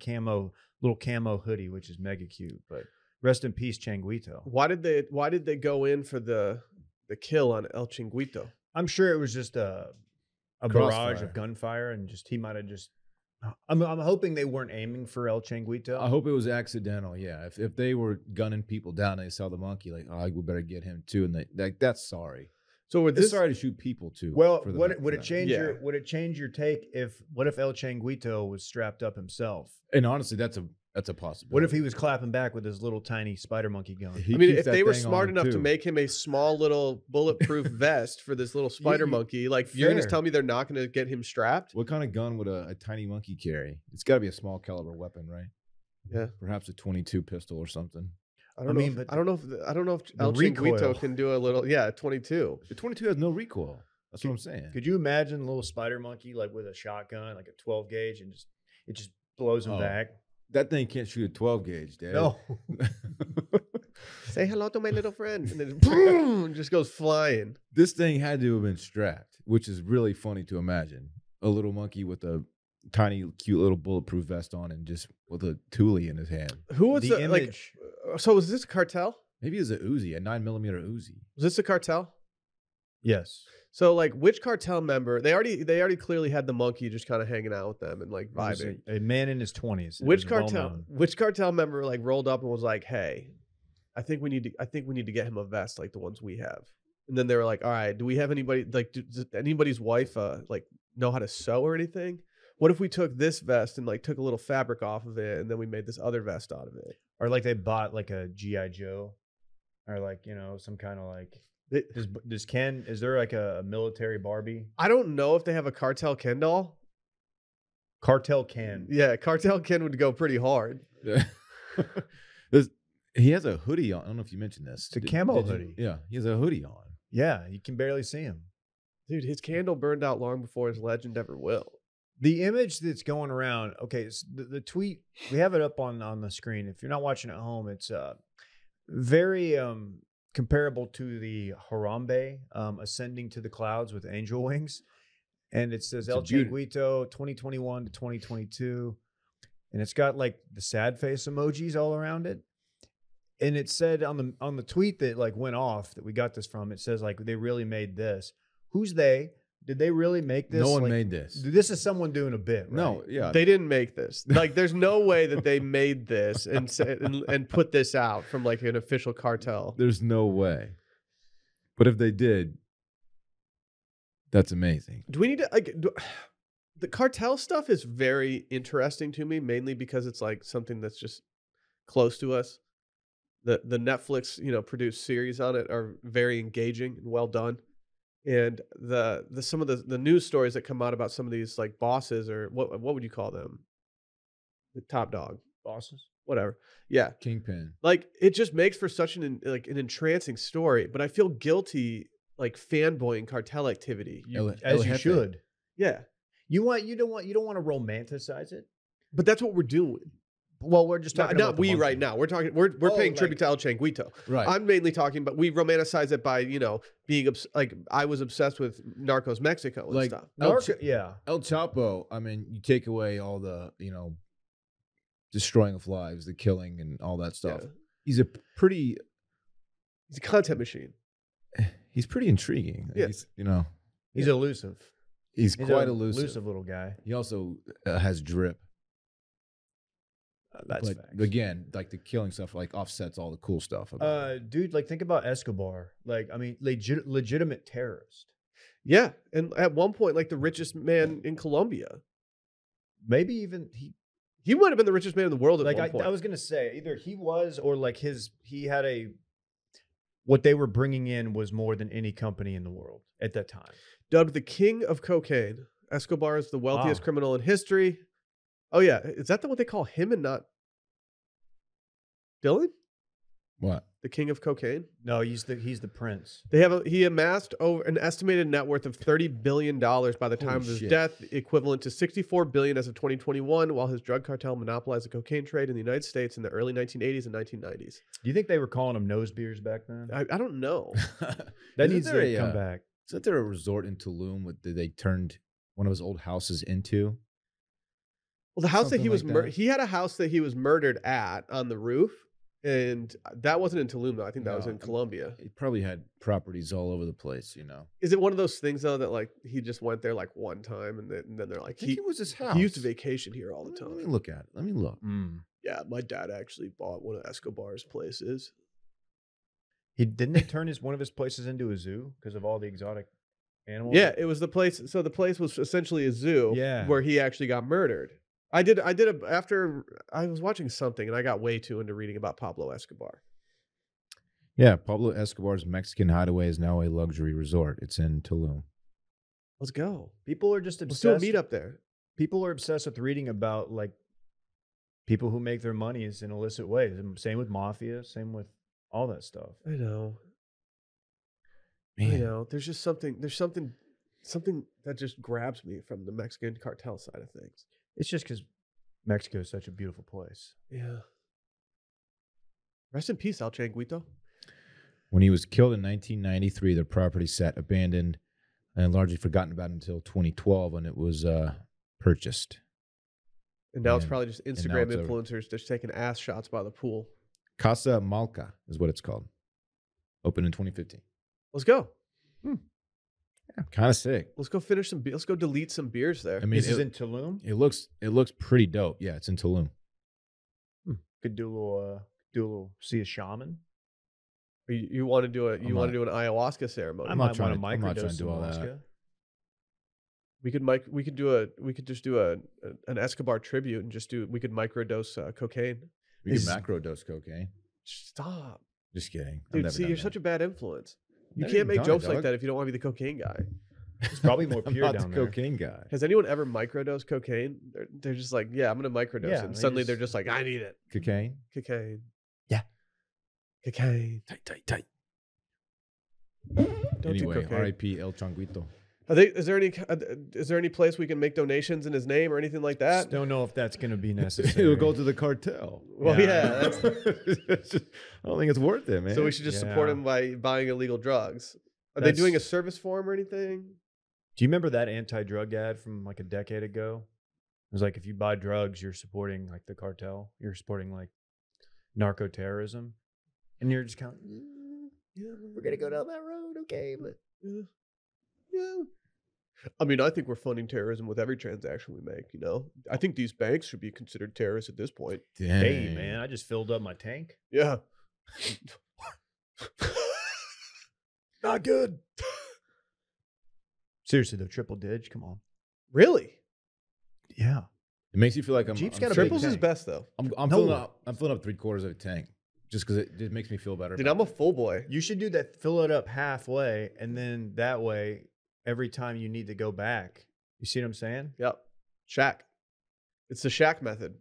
little camo hoodie, which is mega cute. But rest in peace, Changuito. Why did they go in for the kill on El Changuito? I'm sure it was just a barrage of gunfire, and just he might have just. I'm hoping they weren't aiming for El Changuito. I hope it was accidental. Yeah, if they were gunning people down and they saw the monkey, like, oh, we better get him too, and that's sorry. So with this, sorry to shoot people too. Well, would it change your take if El Changuito was strapped up himself? And honestly, that's a possibility. What if he was clapping back with his little tiny spider monkey gun? I mean, if they were smart enough to make him a small little bulletproof vest for this little spider monkey, like you're going to tell me they're not going to get him strapped? What kind of gun would a tiny monkey carry? It's got to be a small caliber weapon, right? Yeah. Perhaps a .22 pistol or something. I don't know if El Changuito can do a little, yeah, .22. The .22 has no recoil. That's what I'm saying. Could you imagine a little spider monkey like with a shotgun, like a 12 gauge, and it just blows him back? That thing can't shoot a 12 gauge, Dad. No. Say hello to my little friend. And then boom, just goes flying. This thing had to have been strapped, which is really funny to imagine. A little monkey with a tiny, cute little bulletproof vest on and just with a Thule in his hand. Who was the image? Like, so was this a cartel? Maybe it was a Uzi, a 9mm Uzi. Was this a cartel? Yes. So like, which cartel member? They already clearly had the monkey just kind of hanging out with them and like vibing. A man in his 20s. Which cartel member like rolled up and was like, "Hey, I think we need to get him a vest like the ones we have." And then they were like, "All right, do we have anybody like does anybody's wife like know how to sew or anything? What if we took this vest and like took a little fabric off of it and then we made this other vest out of it?" Or like they bought like a G.I. Joe or like, you know, some kind of like. Is there like a military Barbie? I don't know if they have a Cartel Ken doll. Cartel Ken. Yeah, Cartel Ken would go pretty hard. Yeah. He has a hoodie on. I don't know if you mentioned this. It's a camo hoodie. Yeah, he has a hoodie on. Yeah, you can barely see him. Dude, his candle burned out long before his legend ever will. The image that's going around, okay, so the tweet, we have it up on the screen. If you're not watching at home, it's very comparable to the Harambe ascending to the clouds with angel wings. And it says El Changuito 2021 to 2022. And it's got like the sad face emojis all around it. And it said on the tweet that like went off that we got this from, it says like, they really made this. Who's they? Did they really make this? No one made this. This is someone doing a bit, right? No, yeah. They didn't make this. Like, there's no way that they made this and put this out from, like, an official cartel. There's no way. But if they did, that's amazing. Do we need to, like, the cartel stuff is very interesting to me, mainly because it's, like, something that's just close to us. The Netflix, you know, produced series on it are very engaging and well done. And some of the news stories that come out about some of these like bosses or what would you call them? The top dog bosses, whatever. Yeah, kingpin. Like it just makes for such an entrancing story. But I feel guilty like fanboying cartel activity as you should. Yeah, you don't want to romanticize it. But that's what we're doing. Well, we're just talking about we right now. We're talking. We're paying tribute to El Changuito. Right. I'm mainly talking, but we romanticize it by being like I was obsessed with Narcos Mexico and like stuff. El Chapo. I mean, you take away all the destroying of lives, the killing, and all that stuff. Yeah. He's a content machine. He's pretty intriguing. Yeah. He's elusive. He's quite elusive. Elusive little guy. He also has drip. That's facts. Again, like the killing stuff, like offsets all the cool stuff. Dude, like think about Escobar. Like, I mean, legitimate terrorist. Yeah, and at one point, like the richest man in Colombia. Maybe even he would have been the richest man in the world. At one point. I was gonna say either he was or like he had a. What they were bringing in was more than any company in the world at that time. Dubbed the king of cocaine, Escobar is the wealthiest criminal in history. Oh, yeah. Is that what they call him and not Dillon? What? The king of cocaine? No, he's the prince. He amassed over an estimated net worth of $30 billion by the time of his death, equivalent to $64 billion as of 2021, while his drug cartel monopolized the cocaine trade in the United States in the early 1980s and 1990s. Do you think they were calling them nose beers back then? I don't know. That needs to come back. Isn't there a resort in Tulum that they turned one of his old houses into? Well, the house he had a house that he was murdered at on the roof, and that wasn't in Tulum though. I think that was in Colombia. He probably had properties all over the place, you know. Is it one of those things though that like he just went there like one time and then they're like I think it was his house. He used to vacation here all the time. Let me look at it. Let me look. Mm. Yeah, my dad actually bought one of Escobar's places. He didn't they turn one of his places into a zoo because of all the exotic animals. Yeah, it was the place. So the place was essentially a zoo. Yeah. Where he actually got murdered. I did after I was watching something and I got way too into reading about Pablo Escobar. Yeah, Pablo Escobar's Mexican hideaway is now a luxury resort. It's in Tulum. Let's go. People are just obsessed. Let's do a meet up there. People are obsessed with reading about like people who make their monies in illicit ways. Same with mafia, same with all that stuff. I know. Man. I know. There's just something that just grabs me from the Mexican cartel side of things. It's just because Mexico is such a beautiful place. Yeah. Rest in peace, El Changuito. When he was killed in 1993, the property sat abandoned and largely forgotten about until 2012 when it was purchased. And now it's probably just Instagram influencers just taking ass shots by the pool. Casa Malca is what it's called. Opened in 2015. Let's go. Hmm. Yeah, kind of sick. Let's go finish some beer. Let's go delete some beers there. I mean, this is in Tulum. It looks pretty dope. Yeah, it's in Tulum. Could do a little see a shaman. You want to do an ayahuasca ceremony? I'm not trying to do all that. We could just do an Escobar tribute and just we could microdose cocaine. We could macrodose cocaine. Stop. Just kidding. Dude, see, you're such a bad influence. You can't make jokes like that if you don't want to be the cocaine guy. It's probably more pure down there. Cocaine guy. Has anyone ever microdosed cocaine? They're just like, yeah, I'm going to microdose. Yeah, and suddenly they're just like, I need it. Cocaine? Cocaine. Yeah. Cocaine. Tight. Anyway, R.I.P. El Changuito. Is there any place we can make donations in his name or anything like that? Just don't know if that's going to be necessary. It'll go to the cartel. Well, yeah. That's, I don't think it's worth it, man. So we should just support him by buying illegal drugs. Are they doing a service for him or anything? Do you remember that anti-drug ad from like a decade ago? It was like, if you buy drugs, you're supporting like the cartel. You're supporting like narco-terrorism. And you're just kind of like, yeah, we're going to go down that road. Okay, but... Yeah. I mean, I think we're funding terrorism with every transaction we make, you know? I think these banks should be considered terrorists at this point. Dang. Hey, man, I just filled up my tank. Yeah. Not good. Seriously, though, triple dig, come on. Really? Yeah. It makes you feel like I'm triples is best, though. I'm filling up 3/4 of a tank. Just because it makes me feel better. Dude, I'm a full boy. You should do that. Fill it up halfway, and then that way, every time you need to go back, you see what I'm saying? Yep. Shack. It's the shack method.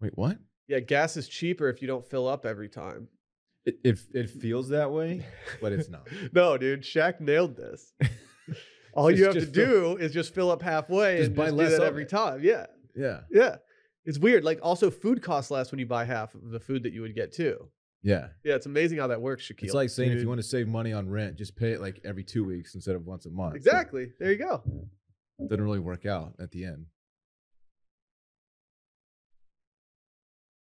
Wait, what? Yeah, gas is cheaper if you don't fill up every time. It feels that way, but it's not. No, dude. Shaq nailed this. All you have to do is just fill up halfway and buy less every time. Yeah. Yeah. Yeah. It's weird. Like, also, food costs less when you buy half of the food that you would get, too. Yeah. Yeah, it's amazing how that works, Shaquille. It's like saying, dude, if you want to save money on rent, just pay it, like, every 2 weeks instead of once a month. Exactly. So, there you go. Doesn't really work out at the end.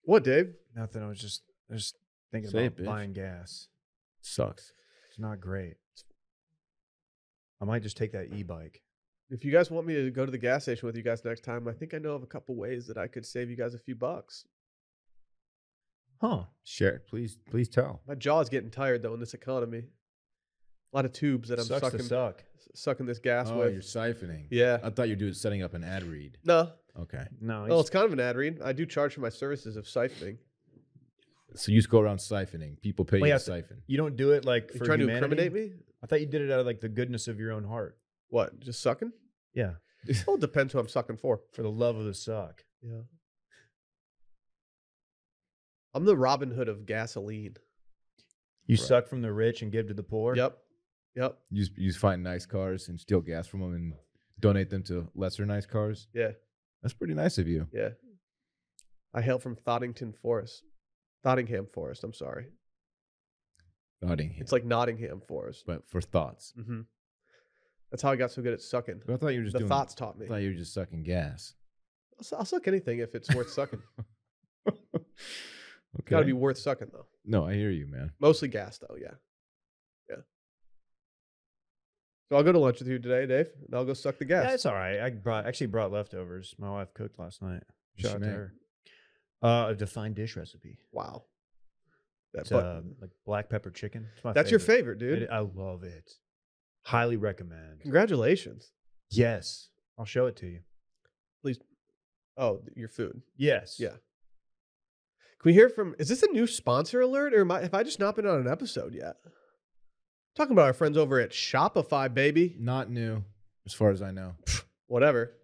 What, Dave? Nothing. I was just thinking about buying gas. Sucks. It's not great. I might just take that e-bike. If you guys want me to go to the gas station with you guys next time, I think I know of a couple ways that I could save you guys a few bucks. Huh. Sure. Please tell. My jaw's getting tired, though, in this economy. A lot of tubes that I'm sucking this gas with. Oh, you're siphoning. Yeah. I thought you were setting up an ad read. No. Okay. No. Well, it's kind of an ad read. I do charge for my services of siphoning. So you just go around siphoning. People pay you to siphon. You don't do it like for humanity? You're trying to incriminate me? I thought you did it out of like the goodness of your own heart. What? Just sucking? Yeah. Well, it depends who I'm sucking for. For the love of the suck. Yeah. I'm the Robin Hood of gasoline. You suck from the rich and give to the poor? Yep. Yep. You just find nice cars and steal gas from them and donate them to lesser nice cars? Yeah. That's pretty nice of you. Yeah. I hail from Nottingham Forest, I'm sorry. Nottingham. It's like Nottingham Forest. But for thoughts. Mm-hmm. That's how I got so good at sucking. But I thought you were just doing, thoughts taught me. I thought you were just sucking gas. I'll suck anything if it's worth sucking. Okay. Got to be worth sucking, though. No, I hear you, man. Mostly gas, though, yeah. Yeah. So I'll go to lunch with you today, Dave, and I'll go suck the gas. Yeah, it's all right. I actually brought leftovers. My wife cooked last night. Shout out to her. A defined dish recipe. Wow. That's like black pepper chicken. That's your favorite, dude. I love it. Highly recommend. Congratulations. Yes. I'll show it to you. Please. Oh, your food. Yes. Yeah. Can we hear from... Is this a new sponsor alert? Or have I just not been on an episode yet? Talking about our friends over at Shopify, baby. Not new, as far as I know. Whatever.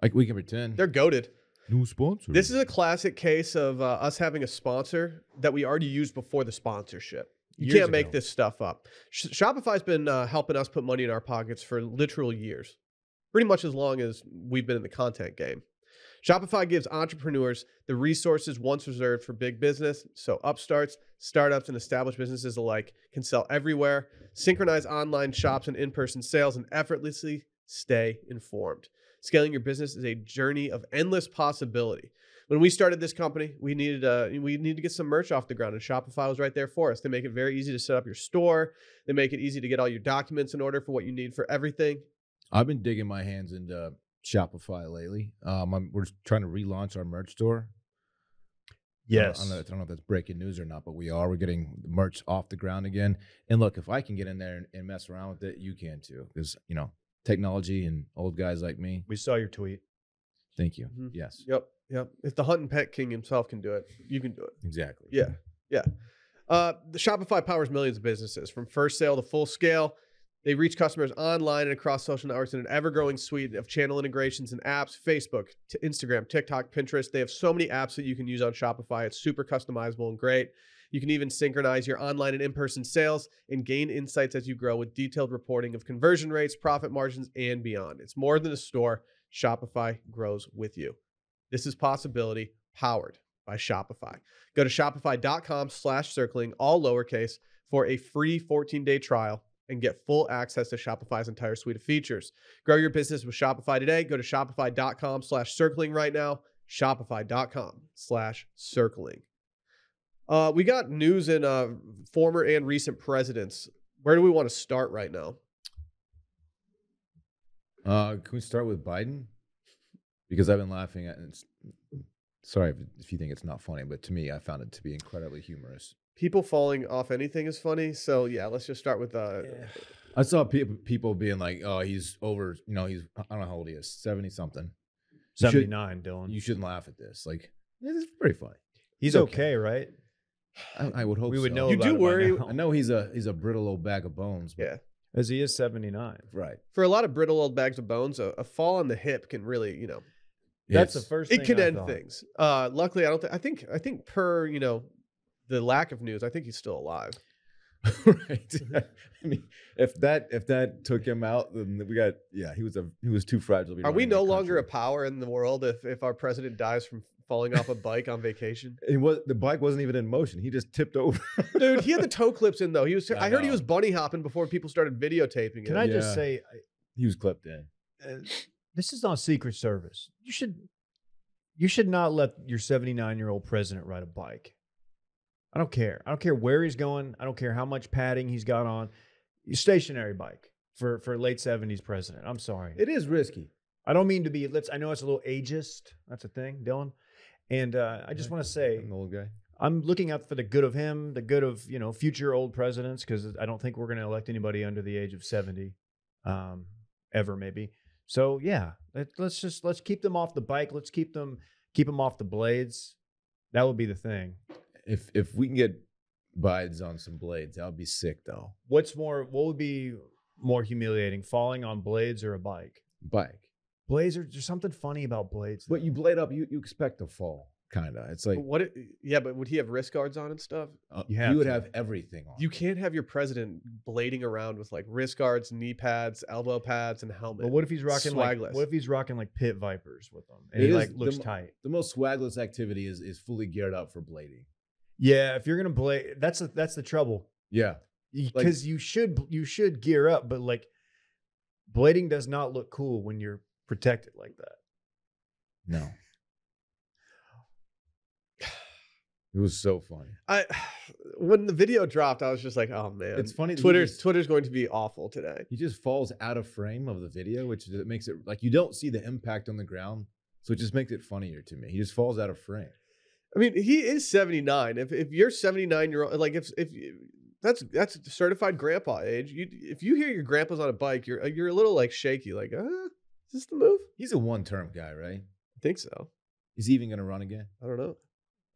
Like, we can pretend. They're goated. New sponsor. This is a classic case of us having a sponsor that we already used before the sponsorship. You can't make this stuff up. Shopify's been helping us put money in our pockets for literal years, pretty much as long as we've been in the content game. Shopify gives entrepreneurs the resources once reserved for big business, so upstarts, startups, and established businesses alike can sell everywhere, synchronize online shops and in-person sales, and effortlessly stay informed. Scaling your business is a journey of endless possibility. When we started this company, we needed to get some merch off the ground, and Shopify was right there for us. They make it very easy to set up your store. They make it easy to get all your documents in order for what you need for everything. I've been digging my hands into Shopify lately. We're trying to relaunch our merch store. Yes. I don't know if that's breaking news or not, but we are. We're getting merch off the ground again. And look, if I can get in there and mess around with it, you can too. Because, you know, technology and old guys like me. We saw your tweet. Thank you. Mm-hmm. Yes. Yep. Yep. If the hunt and pet king himself can do it, you can do it. Exactly. Yeah. Yeah. The Shopify powers millions of businesses from first sale to full scale. They reach customers online and across social networks in an ever-growing suite of channel integrations and apps, Facebook, Instagram, TikTok, Pinterest. They have so many apps that you can use on Shopify. It's super customizable and great. You can even synchronize your online and in-person sales and gain insights as you grow with detailed reporting of conversion rates, profit margins, and beyond. It's more than a store. Shopify grows with you. This is possibility powered by Shopify. Go to shopify.com/circling, all lowercase, for a free 14-day trial and get full access to Shopify's entire suite of features. Grow your business with Shopify today. Go to shopify.com/circling right now. Shopify.com/circling. We got news in former and recent presidents. Where do we want to start right now? Can we start with Biden? Because I've been laughing at it. Sorry if you think it's not funny, but to me, I found it to be incredibly humorous. People falling off anything is funny. So yeah, let's just start with I saw people being like, "Oh, he's over. You know, he's, I don't know how old he is, 70-something, 79." Dylan, you shouldn't laugh at this. Like, this is pretty funny. He's okay, right? I would hope we would know. You do worry. I know he's a brittle old bag of bones. But yeah. As he is 79, right? For a lot of brittle old bags of bones, a fall on the hip can really, you know, that's the first thing. It can end things. Luckily, I don't. I think per, you know, the lack of news, I think he's still alive. Right. I mean, if that took him out, then we got, yeah. He was too fragile. Are we no longer a power in the world if our president dies from falling off a bike on vacation? The bike wasn't even in motion. He just tipped over. Dude, he had the toe clips in though. I heard he was bunny hopping before people started videotaping it. Can I just say, he was clipped in. This is not Secret Service. You should not let your 79-year-old president ride a bike. I don't care. I don't care where he's going. I don't care how much padding he's got on. Stationary bike for late 70s president. I'm sorry. It is risky. I don't mean to be. I know it's a little ageist. That's a thing, Dylan. And I just want to say, I'm an old guy. I'm looking out for the good of him, the good of, you know, future old presidents, because I don't think we're going to elect anybody under the age of 70, ever maybe. So yeah, let's keep them off the bike. Let's keep them off the blades. That would be the thing. If we can get Bides on some blades, that would be sick though. What would be more humiliating, falling on blades or a bike? Bike. Blades are, there's something funny about blades. But you blade up, you expect to fall, kind of. It's like, but what? But would he have wrist guards on and stuff? You would have everything on. You can't have your president blading around with like wrist guards, knee pads, elbow pads, and helmet. But what if he's rocking swagless? What if he's rocking like Pit Vipers with them? And he like looks tight. The most swagless activity is fully geared up for blading. Yeah, if you're gonna blade, that's the trouble. Yeah, because like, you should gear up, but like blading does not look cool when you're protected like that. No. It was so funny. When the video dropped, I was just like, oh man, it's funny. Twitter's going to be awful today. He just falls out of frame of the video, which makes it like you don't see the impact on the ground, so it just makes it funnier to me. He just falls out of frame. I mean, he is 79. If you're 79-year-old, like if that's certified grandpa age. If you hear your grandpa's on a bike, you're a little like shaky, like, is this the move? He's a one-term guy, right? I think so. Is he even going to run again? I don't know.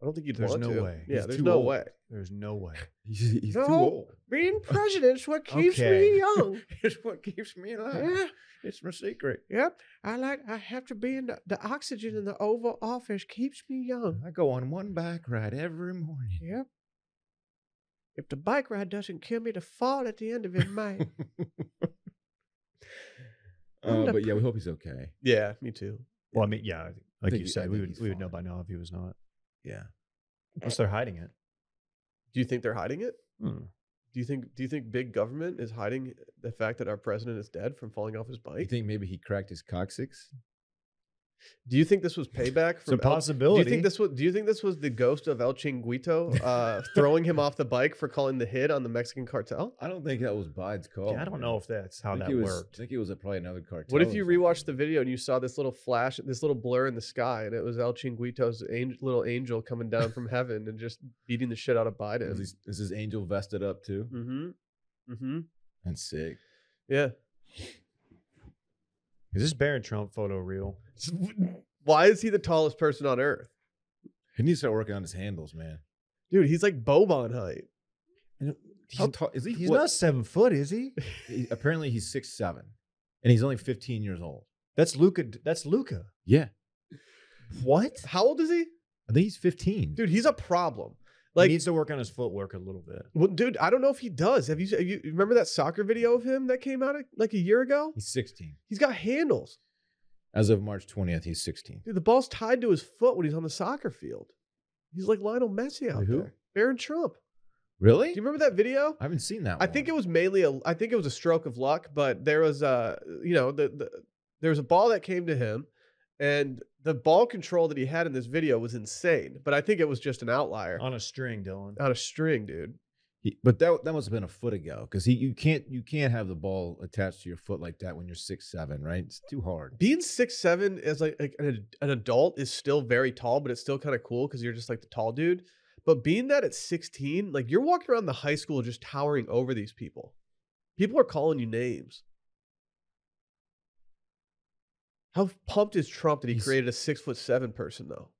I don't think you'd want to. There's no way. Yeah, there's no way. There's no way. He's too old. Being president is what keeps me young. It's what keeps me alive. Yeah. It's my secret. Yep. I have to be in the oxygen in the Oval Office keeps me young. I go on one bike ride every morning. Yep. If the bike ride doesn't kill me, the fall at the end of it might. But yeah, we hope he's okay. Yeah, me too. Well, I mean, yeah, like you said, we would know by now if he was not. Yeah. Unless they're hiding it. Do you think they're hiding it? Hmm. Do you think big government is hiding the fact that our president is dead from falling off his bike? You think maybe he cracked his coccyx? Do you think this was payback? It's a possibility. Do you think this was the ghost of El Changuito throwing him off the bike for calling the hit on the Mexican cartel? I don't think that was Biden's call. Yeah, I don't know if that's how that worked. I think it was probably another cartel. What if you rewatched the video and you saw this little flash, this little blur in the sky, and it was El Changuito's little angel coming down from heaven and just beating the shit out of Biden? Is his angel vested up too? Mm-hmm. Mm-hmm. That's sick. Yeah. Is this Barron Trump photo real? Why is he the tallest person on earth? He needs to start working on his handles, man. Dude, he's like Boban height. How tall is he? He's not 7 foot, is he? Apparently, he's 6'7", and he's only 15 years old. That's Luca. That's Luca. Yeah. What? How old is he? I think he's 15. Dude, he's a problem. Like, he needs to work on his footwork a little bit. Well, dude, I don't know if he does. Have you remember that soccer video of him that came out like a year ago? He's 16. He's got handles. As of March 20th, he's 16. Dude, the ball's tied to his foot when he's on the soccer field. He's like Lionel Messi out there. Barron Trump. Really? Do you remember that video? I haven't seen that one. I think it was mainly a stroke of luck, but there was there was a ball that came to him, and the ball control that he had in this video was insane, but I think it was just an outlier. On a string, Dylan. On a string, dude. But that must have been a foot ago, because you can't have the ball attached to your foot like that when you're 6'7", right? It's too hard. Being 6'7" as like an adult is still very tall, but it's still kind of cool because you're just like the tall dude. But being that at 16, like you're walking around the high school just towering over these people. People are calling you names. How pumped is Trump that he created a 6'7" person though?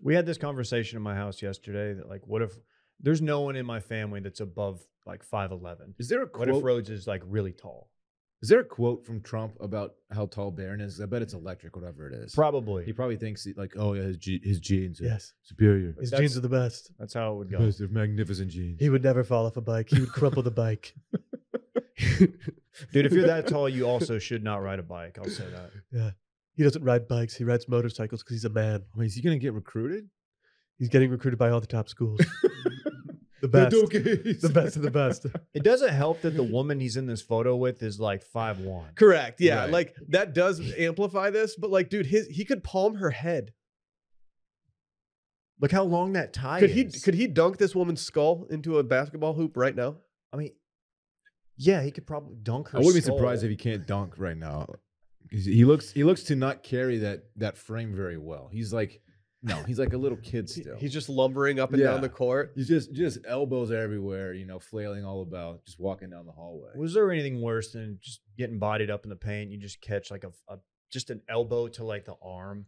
We had this conversation in my house yesterday that like, what if there's no one in my family that's above like 5'11"? Is there a quote? What if Rhodes is like really tall? Is there a quote from Trump about how tall Barron is? I bet it's electric, whatever it is. Probably. He probably thinks like, oh yeah, his genes are superior. His genes are the best. That's how it would go. They're magnificent genes. He would never fall off a bike. He would crumple the bike. Dude, if you're that tall, you also should not ride a bike. I'll say that. Yeah. He doesn't ride bikes. He rides motorcycles because he's a man. I mean, is he going to get recruited? He's getting recruited by all the top schools. The best. The best of the best. It doesn't help that the woman he's in this photo with is like 5'1". Correct. Yeah. Right. Like that does amplify this. But like, dude, he could palm her head. Look how long that tie is. Could he dunk this woman's skull into a basketball hoop right now? I mean, yeah, he could probably dunk her skull. I wouldn't be surprised if he can't dunk right now. He looks to not carry that frame very well. He's like a little kid still. He's just lumbering up and down the court. He's just elbows everywhere, you know, flailing all about, just walking down the hallway. Was there anything worse than just getting bodied up in the paint? You just catch like just an elbow to like the arm,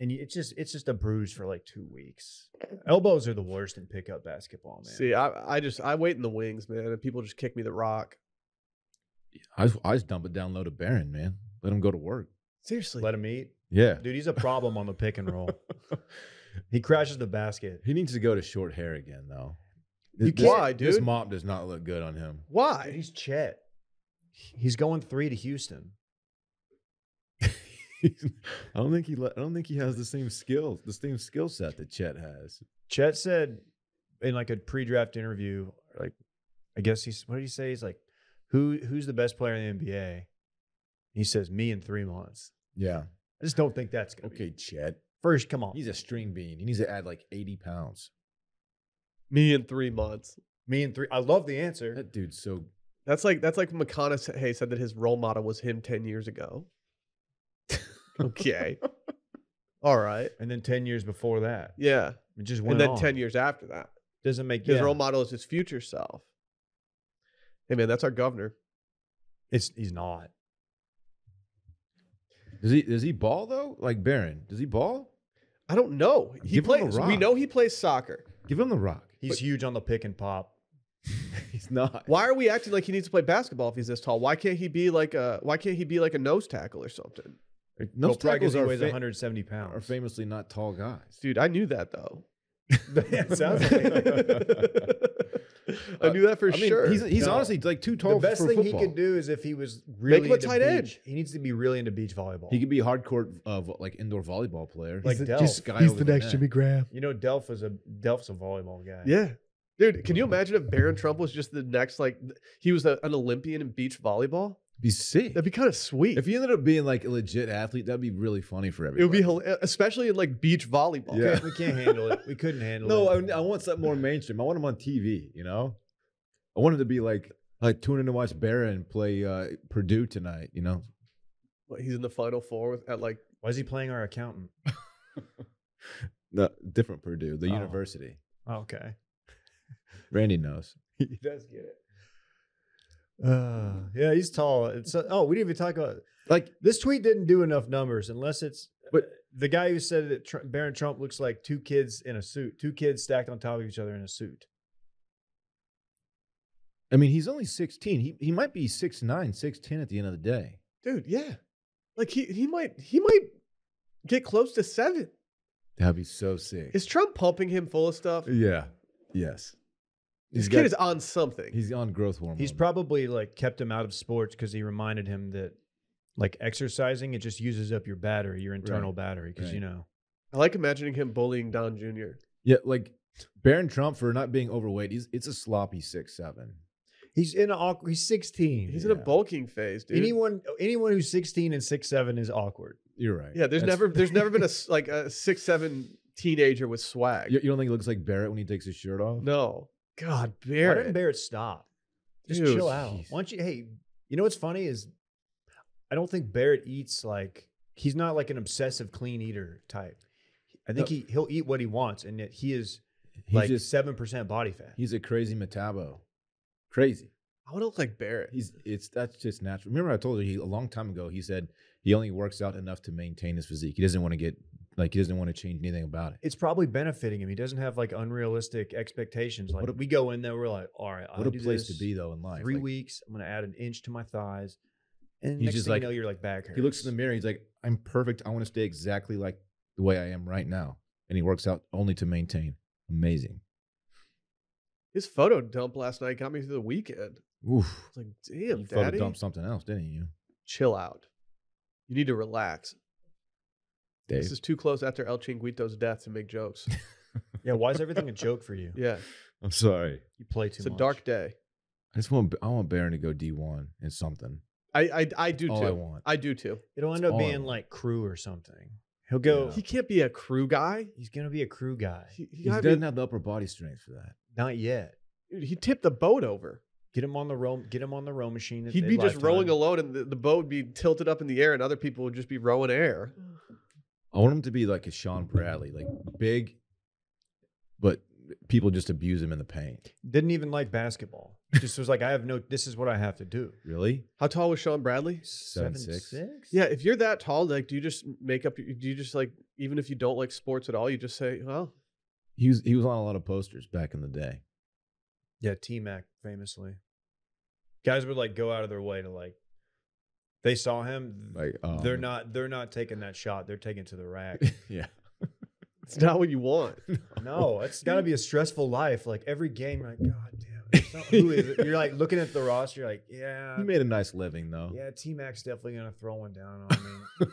and it's just a bruise for like 2 weeks. Elbows are the worst in pickup basketball, man. See, I wait in the wings, man, and people just kick me the rock. I just dump it down low to Barron, man. Let him go to work. Seriously. Let him eat. Yeah. Dude, he's a problem on the pick and roll. He crashes the basket. He needs to go to short hair again, though. Why, dude? This mop does not look good on him. Why? Dude, he's Chet. He's going 3 to Houston. I don't think he has the same skill set that Chet has. Chet said in like a pre-draft interview, like, I guess what did he say? He's like, who's the best player in the NBA? He says, me in 3 months. Yeah. I just don't think that's going to be. Okay, Chet. First, come on. He's a string bean. He needs to add like 80 pounds. Me in 3 months. Me in 3. I love the answer. That dude's so. That's like McConaughey said that his role model was him 10 years ago. Okay. All right. And then 10 years before that. Yeah. It just went on. And then 10 years after that. Doesn't make sense. His role model is his future self. Hey, man, that's our governor. He's not. Does he ball though? Like Barron, does he ball? I don't know. He plays. We know he plays soccer. Give him the rock. He's huge on the pick and pop. He's not. Why are we acting like he needs to play basketball if he's this tall? Why can't he be like a nose tackle or something? Like, nose tackles weighs 170 pounds. Are famously not tall guys. Dude, I knew that though. That sounds like I knew that for sure. He's honestly like too tall for football. The best thing he could do is if he was really into tight edge. He needs to be really into beach volleyball. He could be a hardcore like indoor volleyball player. Like Delph. He's the next Jimmy Graham. You know, Delph is a volleyball guy. Yeah. Dude, can you imagine if Barron Trump was just the next, like, he was an Olympian in beach volleyball? Be sick. That'd be kind of sweet. If he ended up being like a legit athlete, that'd be really funny for everybody. It would be, especially in like beach volleyball. Yeah. We can't handle it. We couldn't handle it. No, I want something more mainstream. I want him on TV, you know? I wanted to be like, tune in to watch Barron play Purdue tonight, you know? What, he's in the Final Four with, at like... Why is he playing our accountant? No, different Purdue, the university. Oh, okay. Randy knows. He does get it. Yeah, he's tall. It's oh, we didn't even talk about it. Like this tweet didn't do enough numbers, unless it's the guy who said that Barron Trump looks like two kids in a suit, two kids stacked on top of each other in a suit. I mean, he's only 16. He might be 6'9", 6'10" at the end of the day, dude. Yeah, like he might get close to 7. That'd be so sick. Is Trump pumping him full of stuff? Yeah. Yes. This kid is on something. He's on growth hormone. He's probably like kept him out of sports because he reminded him that like exercising, it just uses up your battery, your internal battery. Because, you know, I like imagining him bullying Don Jr. Yeah. Like Barron Trump for not being overweight. It's a sloppy 6'7". He's in an awkward. He's 16. He's in a bulking phase, dude. Anyone who's 16 and 6'7" is awkward. You're right. Yeah. There's never been a 6'7" teenager with swag. You don't think it looks like Barrett when he takes his shirt off? No. God, Barrett. Why didn't Barrett stop? Just chill out. Geez. Why don't you, hey, you know what's funny is I don't think Barrett eats like, he's not like an obsessive clean eater type. I think he'll eat what he wants, and yet he's like just 7% body fat. He's a crazy metabo. Crazy. I want to look like Barrett. That's just natural. Remember I told you a long time ago, he said he only works out enough to maintain his physique. He doesn't want to get he doesn't want to change anything about it. It's probably benefiting him. He doesn't have like unrealistic expectations. Like we go in there, we're like, all right, I'll do this. What a place to be though in life. 3 weeks, I'm going to add an inch to my thighs. And next thing you know, you're like back hurts. He looks in the mirror. He's like, I'm perfect. I want to stay exactly like the way I am right now. And he works out only to maintain. Amazing. His photo dump last night got me through the weekend. Oof. It's like, damn, daddy. Photo dumped something else, didn't you? Chill out. You need to relax. Dave. This is too close after El Changuito's death to make jokes. Yeah, why is everything a joke for you? Yeah, I'm sorry. You play too much. It's a dark day. I want Barron to go D1 and something. I do all too. I do too. It'll end up being like crew or something. He'll go. Yeah. He can't be a crew guy. He's gonna be a crew guy. He doesn't have the upper body strength for that. Not yet. Dude, he tipped the boat over. Get him on the row. Get him on the row machine. He'd be just rowing alone, and the boat would be tilted up in the air, and other people would just be rowing air. I want him to be like a Sean Bradley, like big, but people just abuse him in the paint. Didn't even like basketball. Just was like, this is what I have to do. Really? How tall was Sean Bradley? 7'6". Yeah. If you're that tall, like, do you just even if you don't like sports at all, you just say, well, he was on a lot of posters back in the day. Yeah. T-Mac famously. Guys would like go out of their way to like, they saw him. Like, they're not taking that shot. They're taking it to the rack. Yeah, it's not what you want. No, it's got to be a stressful life. Like every game, you're like, God damn, it's not, who is it? You're like looking at the roster. You're like, yeah, he made a nice living though. Yeah, T-Mac's definitely gonna throw one down on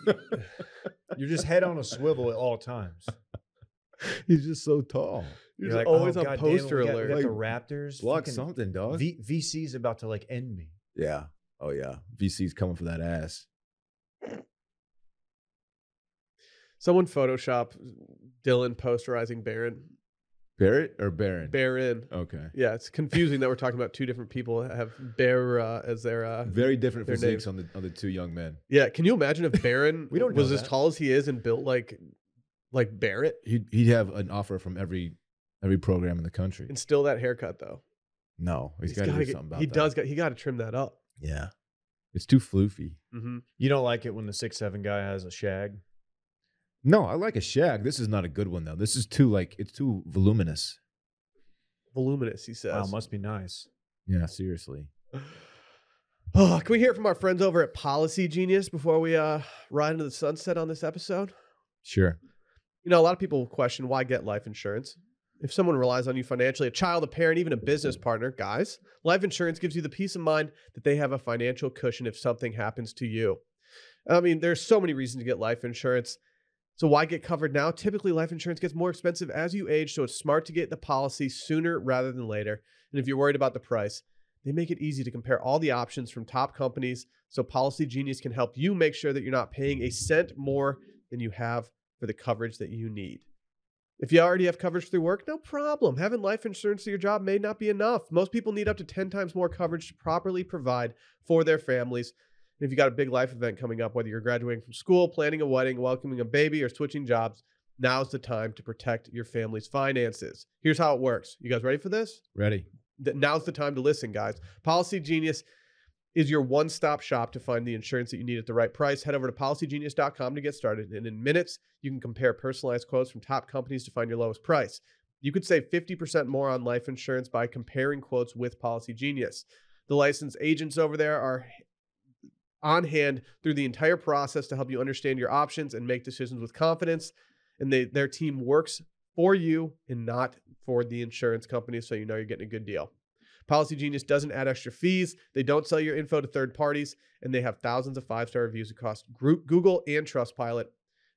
me. You're just head on a swivel at all times. He's just so tall. You're like, always on poster alert. Like the Raptors, block something, dog. VC's about to like end me. Yeah. Oh, yeah. VC's coming for that ass. Someone Photoshop Dillon posterizing Barron. Barrett or Barron? Barron. Okay. Yeah, it's confusing that we're talking about two different people have Barra as their very different their physiques name. on the two young men. Yeah, can you imagine if Barron was as tall as he is and built like Barrett? He'd have an offer from every program in the country. And still that haircut though. No, he's got to do something about that. He got to trim that up. Yeah, it's too floofy. Mm-hmm. You don't like it when the 6'7" guy has a shag? No, I like a shag. This is not a good one though. This is too it's too voluminous. Voluminous, he says. Wow, must be nice. Yeah, seriously. Oh, can we hear from our friends over at Policy Genius before we ride into the sunset on this episode? Sure. You know, a lot of people question why get life insurance. If someone relies on you financially, a child, a parent, even a business partner, guys, life insurance gives you the peace of mind that they have a financial cushion if something happens to you. I mean, there's so many reasons to get life insurance. So why get covered now? Typically, life insurance gets more expensive as you age, so it's smart to get the policy sooner rather than later. And if you're worried about the price, they make it easy to compare all the options from top companies, so Policy Genius can help you make sure that you're not paying a cent more than you have for the coverage that you need. If you already have coverage through work, no problem. Having life insurance for your job may not be enough. Most people need up to 10 times more coverage to properly provide for their families. And if you got a big life event coming up, whether you're graduating from school, planning a wedding, welcoming a baby, or switching jobs, now's the time to protect your family's finances. Here's how it works. You guys ready for this? Ready. Now's the time to listen, guys. Policy Genius is your one-stop shop to find the insurance that you need at the right price. Head over to policygenius.com to get started. And in minutes, you can compare personalized quotes from top companies to find your lowest price. You could save 50% more on life insurance by comparing quotes with Policy Genius. The licensed agents over there are on hand through the entire process to help you understand your options and make decisions with confidence. And their team works for you and not for the insurance company, so you know you're getting a good deal. Policy Genius doesn't add extra fees. They don't sell your info to third parties, and they have thousands of five-star reviews across Google and Trustpilot.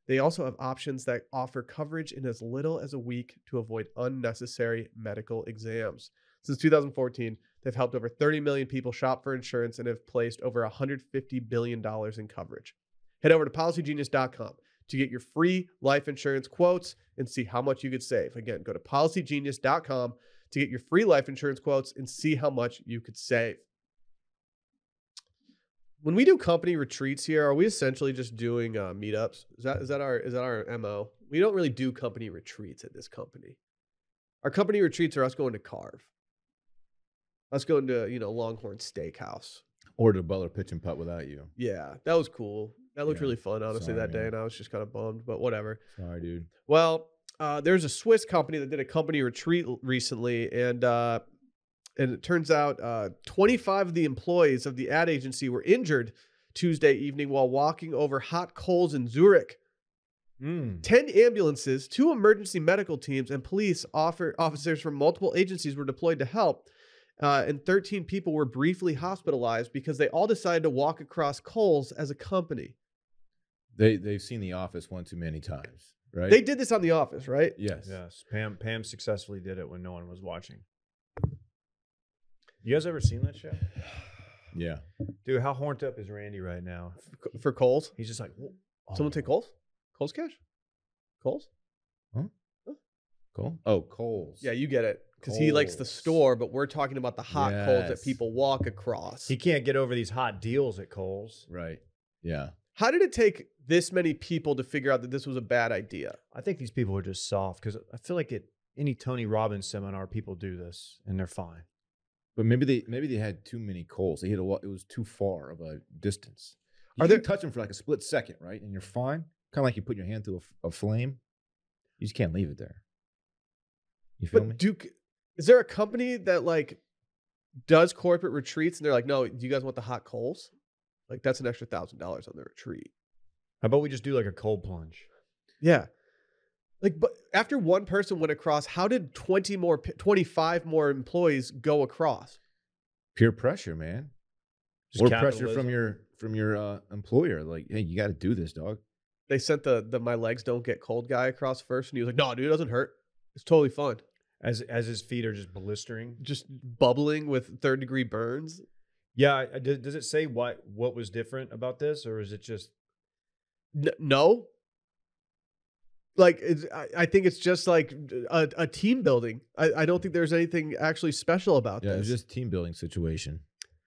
They also have options that offer coverage in as little as a week to avoid unnecessary medical exams. Since 2014, they've helped over 30 million people shop for insurance and have placed over $150 billion in coverage. Head over to policygenius.com to get your free life insurance quotes and see how much you could save. Again, go to policygenius.com to get your free life insurance quotes and see how much you could save. When we do company retreats here, are we essentially just doing meetups? Is that our MO? We don't really do company retreats at this company. Our company retreats are us going to Carve, us going to, you know, Longhorn Steakhouse, or to Butler Pitch and Putt without you. Yeah, that was cool. That looked really fun, honestly, that day, and I was just kind of bummed, but whatever. Sorry, dude. Well, there's a Swiss company that did a company retreat recently, and it turns out 25 of the employees of the ad agency were injured Tuesday evening while walking over hot coals in Zurich. 10 ambulances, 2 emergency medical teams, and police officers from multiple agencies were deployed to help, and 13 people were briefly hospitalized because they all decided to walk across Kohl's as a company. They've seen The Office one too many times. Right? They did this on The Office, right? Yes. Pam successfully did it when no one was watching. You guys ever seen that show? Yeah. Dude, how horned up is Randy right now? For Kohl's? He's just like, oh. Someone take Kohl's? Kohl's cash? Kohl's? Huh? Kohl? Oh, Kohl's. Yeah, you get it. Because he likes the store, but we're talking about the hot Kohl's that people walk across. He can't get over these hot deals at Kohl's. Right. Yeah. How did it take this many people to figure out that this was a bad idea? I think these people are just soft, because I feel like at any Tony Robbins seminar, people do this and they're fine. But maybe they had too many Kohl's. They hit a lot. It was too far of a distance. You can touch them for like a split second, right? And you're fine. Kind of like you put your hand through a flame. You just can't leave it there. You feel me? Duke, is there a company that like does corporate retreats and they're like, no, do you guys want the hot Kohl's? Like, that's an extra $1,000 on the retreat. How about we just do like a cold plunge? Yeah. Like, but after one person went across, how did 25 more employees go across? Peer pressure, man. Just or capitalism. Pressure from your employer. Like, hey, you got to do this, dog. They sent the my legs don't get cold guy across first, and he was like, no, dude, it doesn't hurt. It's totally fun. As his feet are just blistering, just bubbling with 3rd-degree burns. Yeah, does it say what was different about this, or is it just no? Like, I think it's just like a team building. I don't think there's anything actually special about this. Yeah, it's just a team building situation.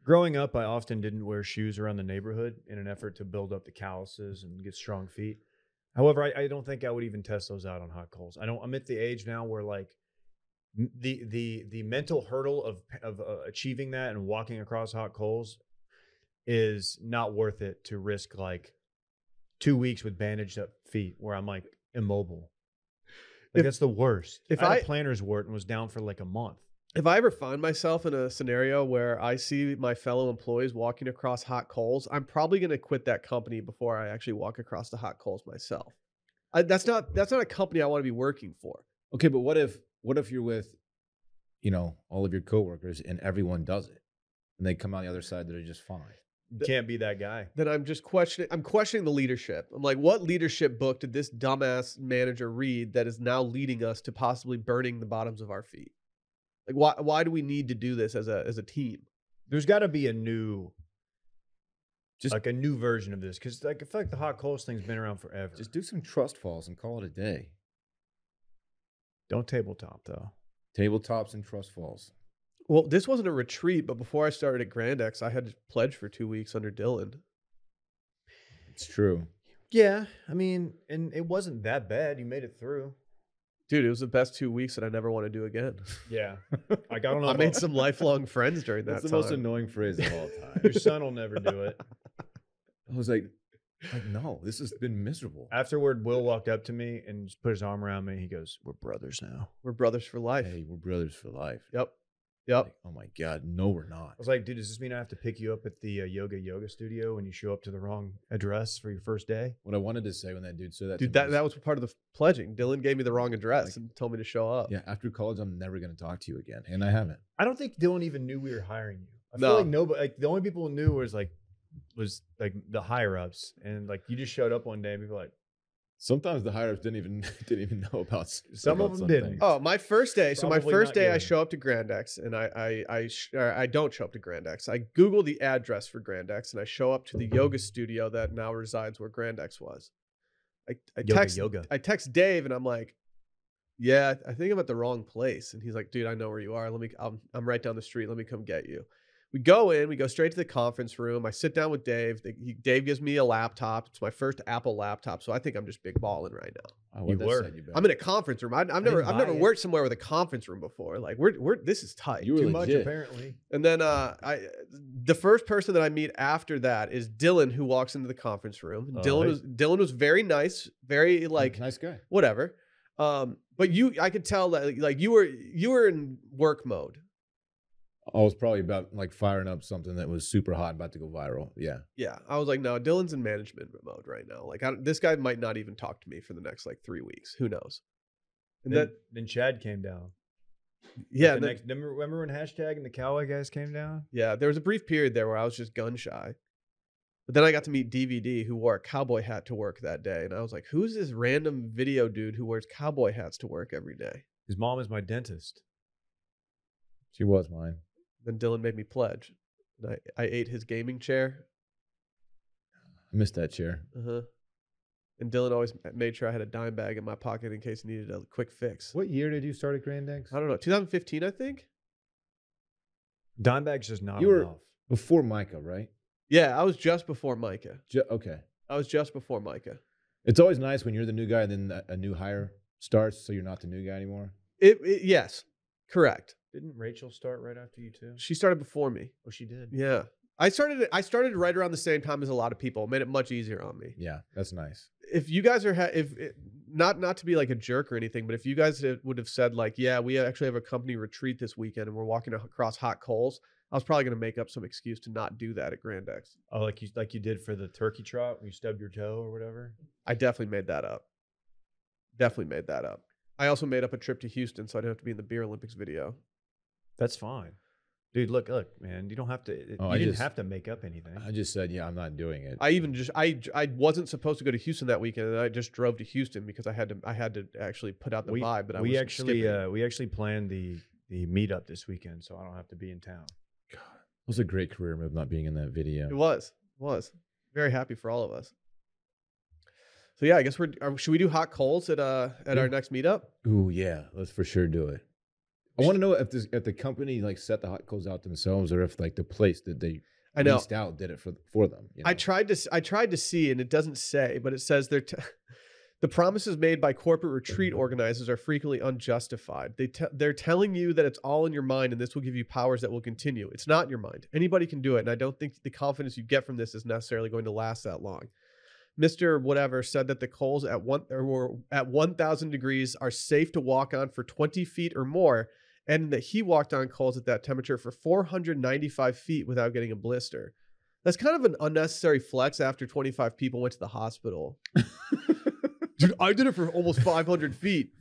Growing up, I often didn't wear shoes around the neighborhood in an effort to build up the calluses and get strong feet. However, I don't think I would even test those out on hot coals. I'm at the age now where like the mental hurdle of achieving that and walking across hot coals is not worth it to risk like 2 weeks with bandaged up feet where I'm like immobile. Like, that's the worst. If I had a planner's wart and was down for like a month. If I ever find myself in a scenario where I see my fellow employees walking across hot coals, I'm probably going to quit that company before I actually walk across the hot coals myself. That's not a company I want to be working for. Okay, but what if you're with, you know, all of your coworkers and everyone does it and they come out the other side, they're just fine? You can't be that guy. That I'm just questioning. I'm questioning the leadership. I'm like, what leadership book did this dumbass manager read that is now leading us to possibly burning the bottoms of our feet? Like, why do we need to do this as a team? There's got to be a new, just like a new version of this, because like I feel like the hot Kohl's thing's been around forever. Just do some trust falls and call it a day. Don't tabletop though. Tabletops and trust falls. Well, this wasn't a retreat, but before I started at Grand X, I had to pledge for 2 weeks under Dillon. It's true. Yeah, I mean, and it wasn't that bad. You made it through. Dude, it was the best 2 weeks that I never want to do again. Yeah. Like, I don't know. I made some lifelong friends during that time. That's the most annoying phrase of all time. Your son will never do it. I was like, no, this has been miserable. Afterward, Will walked up to me and just put his arm around me. He goes, we're brothers now. We're brothers for life. Hey, we're brothers for life. Yep. Yep. Like, oh my God, no, we're not. I was like, dude, does this mean I have to pick you up at the yoga studio when you show up to the wrong address for your first day? What I wanted to say when that dude said that, dude, that was part of the pledging. Dillon gave me the wrong address and told me to show up. Yeah, after college, I'm never going to talk to you again, and I haven't. I don't think Dillon even knew we were hiring you. I feel like nobody, like the only people who knew was like the higher ups, and like you just showed up one day and people were like. Sometimes the higher ups didn't even know about some of them didn't. Oh, my first day. Probably so my first day, I show up to Grand X, and I don't show up to Grand X. I Google the address for Grand X, and I show up to the yoga studio that now resides where Grand X was. I text Dave, and I'm like, "Yeah, I think I'm at the wrong place." And he's like, "Dude, I know where you are. I'm right down the street. Let me come get you." We go in, we go straight to the conference room. I sit down with Dave. Dave gives me a laptop. It's my first Apple laptop, so I think I'm just big balling right now. You were. I'm in a conference room. I've never worked somewhere with a conference room before. Like this is tight. You were too much apparently. And then the first person that I meet after that is Dillon, who walks into the conference room. Dillon was very nice, very like nice guy. Whatever. But I could tell that like you were in work mode. I was probably about like firing up something that was super hot, about to go viral. Yeah. Yeah. I was like, no, Dillon's in management mode right now. Like this guy might not even talk to me for the next like 3 weeks. Who knows? And then Chad came down. Yeah. Like remember when Hashtag and the Cowboy guys came down? Yeah. There was a brief period there where I was just gun shy. But then I got to meet DVD, who wore a cowboy hat to work that day. And I was like, who's this random video dude who wears cowboy hats to work every day? His mom is my dentist. She was mine. Then Dillon made me pledge. And I ate his gaming chair. I missed that chair. Uh-huh. And Dillon always made sure I had a dime bag in my pocket in case I needed a quick fix. What year did you start at Grand X? I don't know. 2015, I think. Dime bag's just not enough. You were before Micah, right? Yeah, I was just before Micah. Okay. I was just before Micah. It's always nice when you're the new guy and then a new hire starts, so you're not the new guy anymore. Yes, correct. Didn't Rachel start right after you too? She started before me. Oh, she did. Yeah. I started right around the same time as a lot of people. It made it much easier on me. Yeah, that's nice. If you guys are not to be like a jerk or anything, but if you guys would have said like, yeah, we actually have a company retreat this weekend and we're walking across hot Kohl's, I was probably going to make up some excuse to not do that at Grand X. Oh, like you did for the turkey trot when you stubbed your toe or whatever? I definitely made that up. Definitely made that up. I also made up a trip to Houston so I didn't have to be in the Beer Olympics video. That's fine. Dude, look, man, you don't have to, you didn't have to make up anything. I just said, yeah, I'm not doing it. I wasn't supposed to go to Houston that weekend, and I just drove to Houston because I had to actually put out the vibe, but we actually planned the meetup this weekend, so I don't have to be in town. God, it was a great career move not being in that video. It was. Very happy for all of us. So yeah, I guess should we do hot Kohl's at our next meetup? Ooh, yeah, let's for sure do it. I want to know if the company like set the hot Kohl's out themselves, or if like the place that they leased out did it for them. You know? I tried to see, and it doesn't say, but it says the promises made by corporate retreat organizers are frequently unjustified. They're telling you that it's all in your mind, and this will give you powers that will continue. It's not in your mind. Anybody can do it, and I don't think the confidence you get from this is necessarily going to last that long. Mr. Whatever said that the Kohl's at 1,000 degrees are safe to walk on for 20 feet or more, and that he walked on Kohl's at that temperature for 495 feet without getting a blister. That's kind of an unnecessary flex after 25 people went to the hospital. Dude, I did it for almost 500 feet.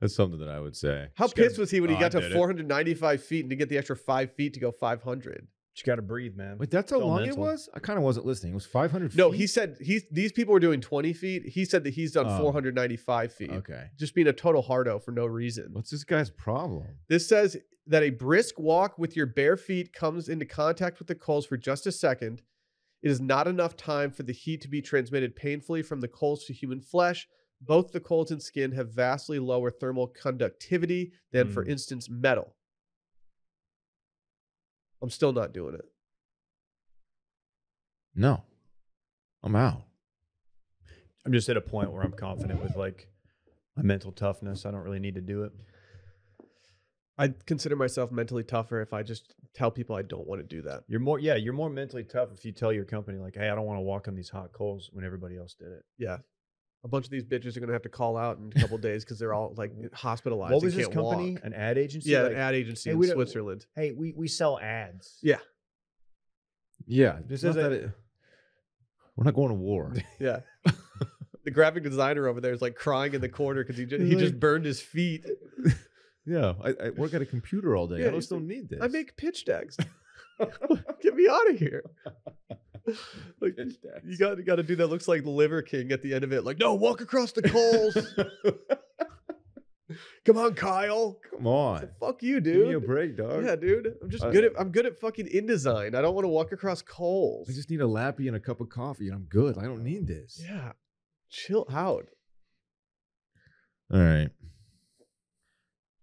That's something that I would say. How pissed was he when he got to 495 feet and to get the extra 5 feet to go 500? Just got to breathe, man. Wait, that's how long mental. It was? I kind of wasn't listening. It was 500 feet? No, he said these people were doing 20 feet. He said that he's done 495 feet. Okay. Just being a total hardo for no reason. What's this guy's problem? This says that a brisk walk with your bare feet comes into contact with the coals for just a second. It is not enough time for the heat to be transmitted painfully from the coals to human flesh. Both the coals and skin have vastly lower thermal conductivity than, for instance, metal. I'm still not doing it. No, I'm out. I'm just at a point where I'm confident with like my mental toughness. I don't really need to do it. I consider myself mentally tougher if I just tell people I don't want to do that. You're more mentally tough if you tell your company like, hey, I don't want to walk on these hot coals when everybody else did it. Yeah. A bunch of these bitches are going to have to call out in a couple of days because they're all like hospitalized. What was this company? Walk. An ad agency? Yeah, like, an ad agency in Switzerland. Hey, we sell ads. Yeah. Yeah. This is we're not going to war. Yeah. The graphic designer over there is like crying in the corner because he just burned his feet. Yeah. I work at a computer all day. Yeah, I just don't need this. I make pitch decks. Get me out of here. Like, you got to do that. Looks like Liver King at the end of it. Like, no, walk across the coals. Come on, Kyle. Come on. So fuck you, dude. Give me a break, dog. Yeah, dude. I'm good at fucking InDesign. I don't want to walk across coals. I just need a lappy and a cup of coffee, and I'm good. I don't need this. Yeah, chill out. All right.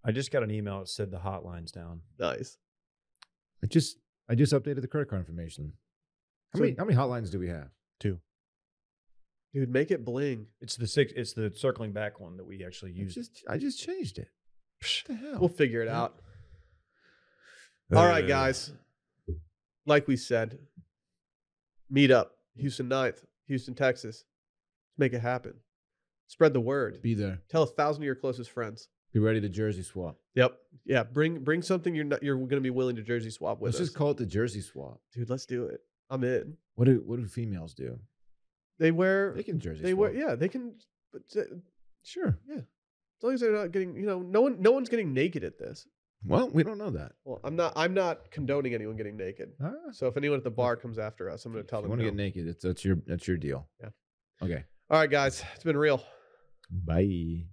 I just got an email that said the hotline's down. Nice. I just updated the credit card information. How many hotlines do we have? 2. Dude, make it bling. It's the circling back one that we actually use. I just changed it. What the hell? We'll figure it out. All right, guys. Like we said, meet up. Houston 9th, Houston, Texas. Make it happen. Spread the word. Be there. Tell 1,000 of your closest friends. Be ready to jersey swap. Yep. Yeah. Bring something you're going to be willing to jersey swap with. Let's just call it the jersey swap, dude. Let's do it. I'm in. What do females do? They can jersey swap. Yeah, they can. Sure. Yeah. As long as they're not getting, no one's getting naked at this. Well, we don't know that. Well, I'm not condoning anyone getting naked. So if anyone at the bar comes after us, I'm going to tell them. Want to get naked? That's your deal. Yeah. Okay. All right, guys. It's been real. Bye.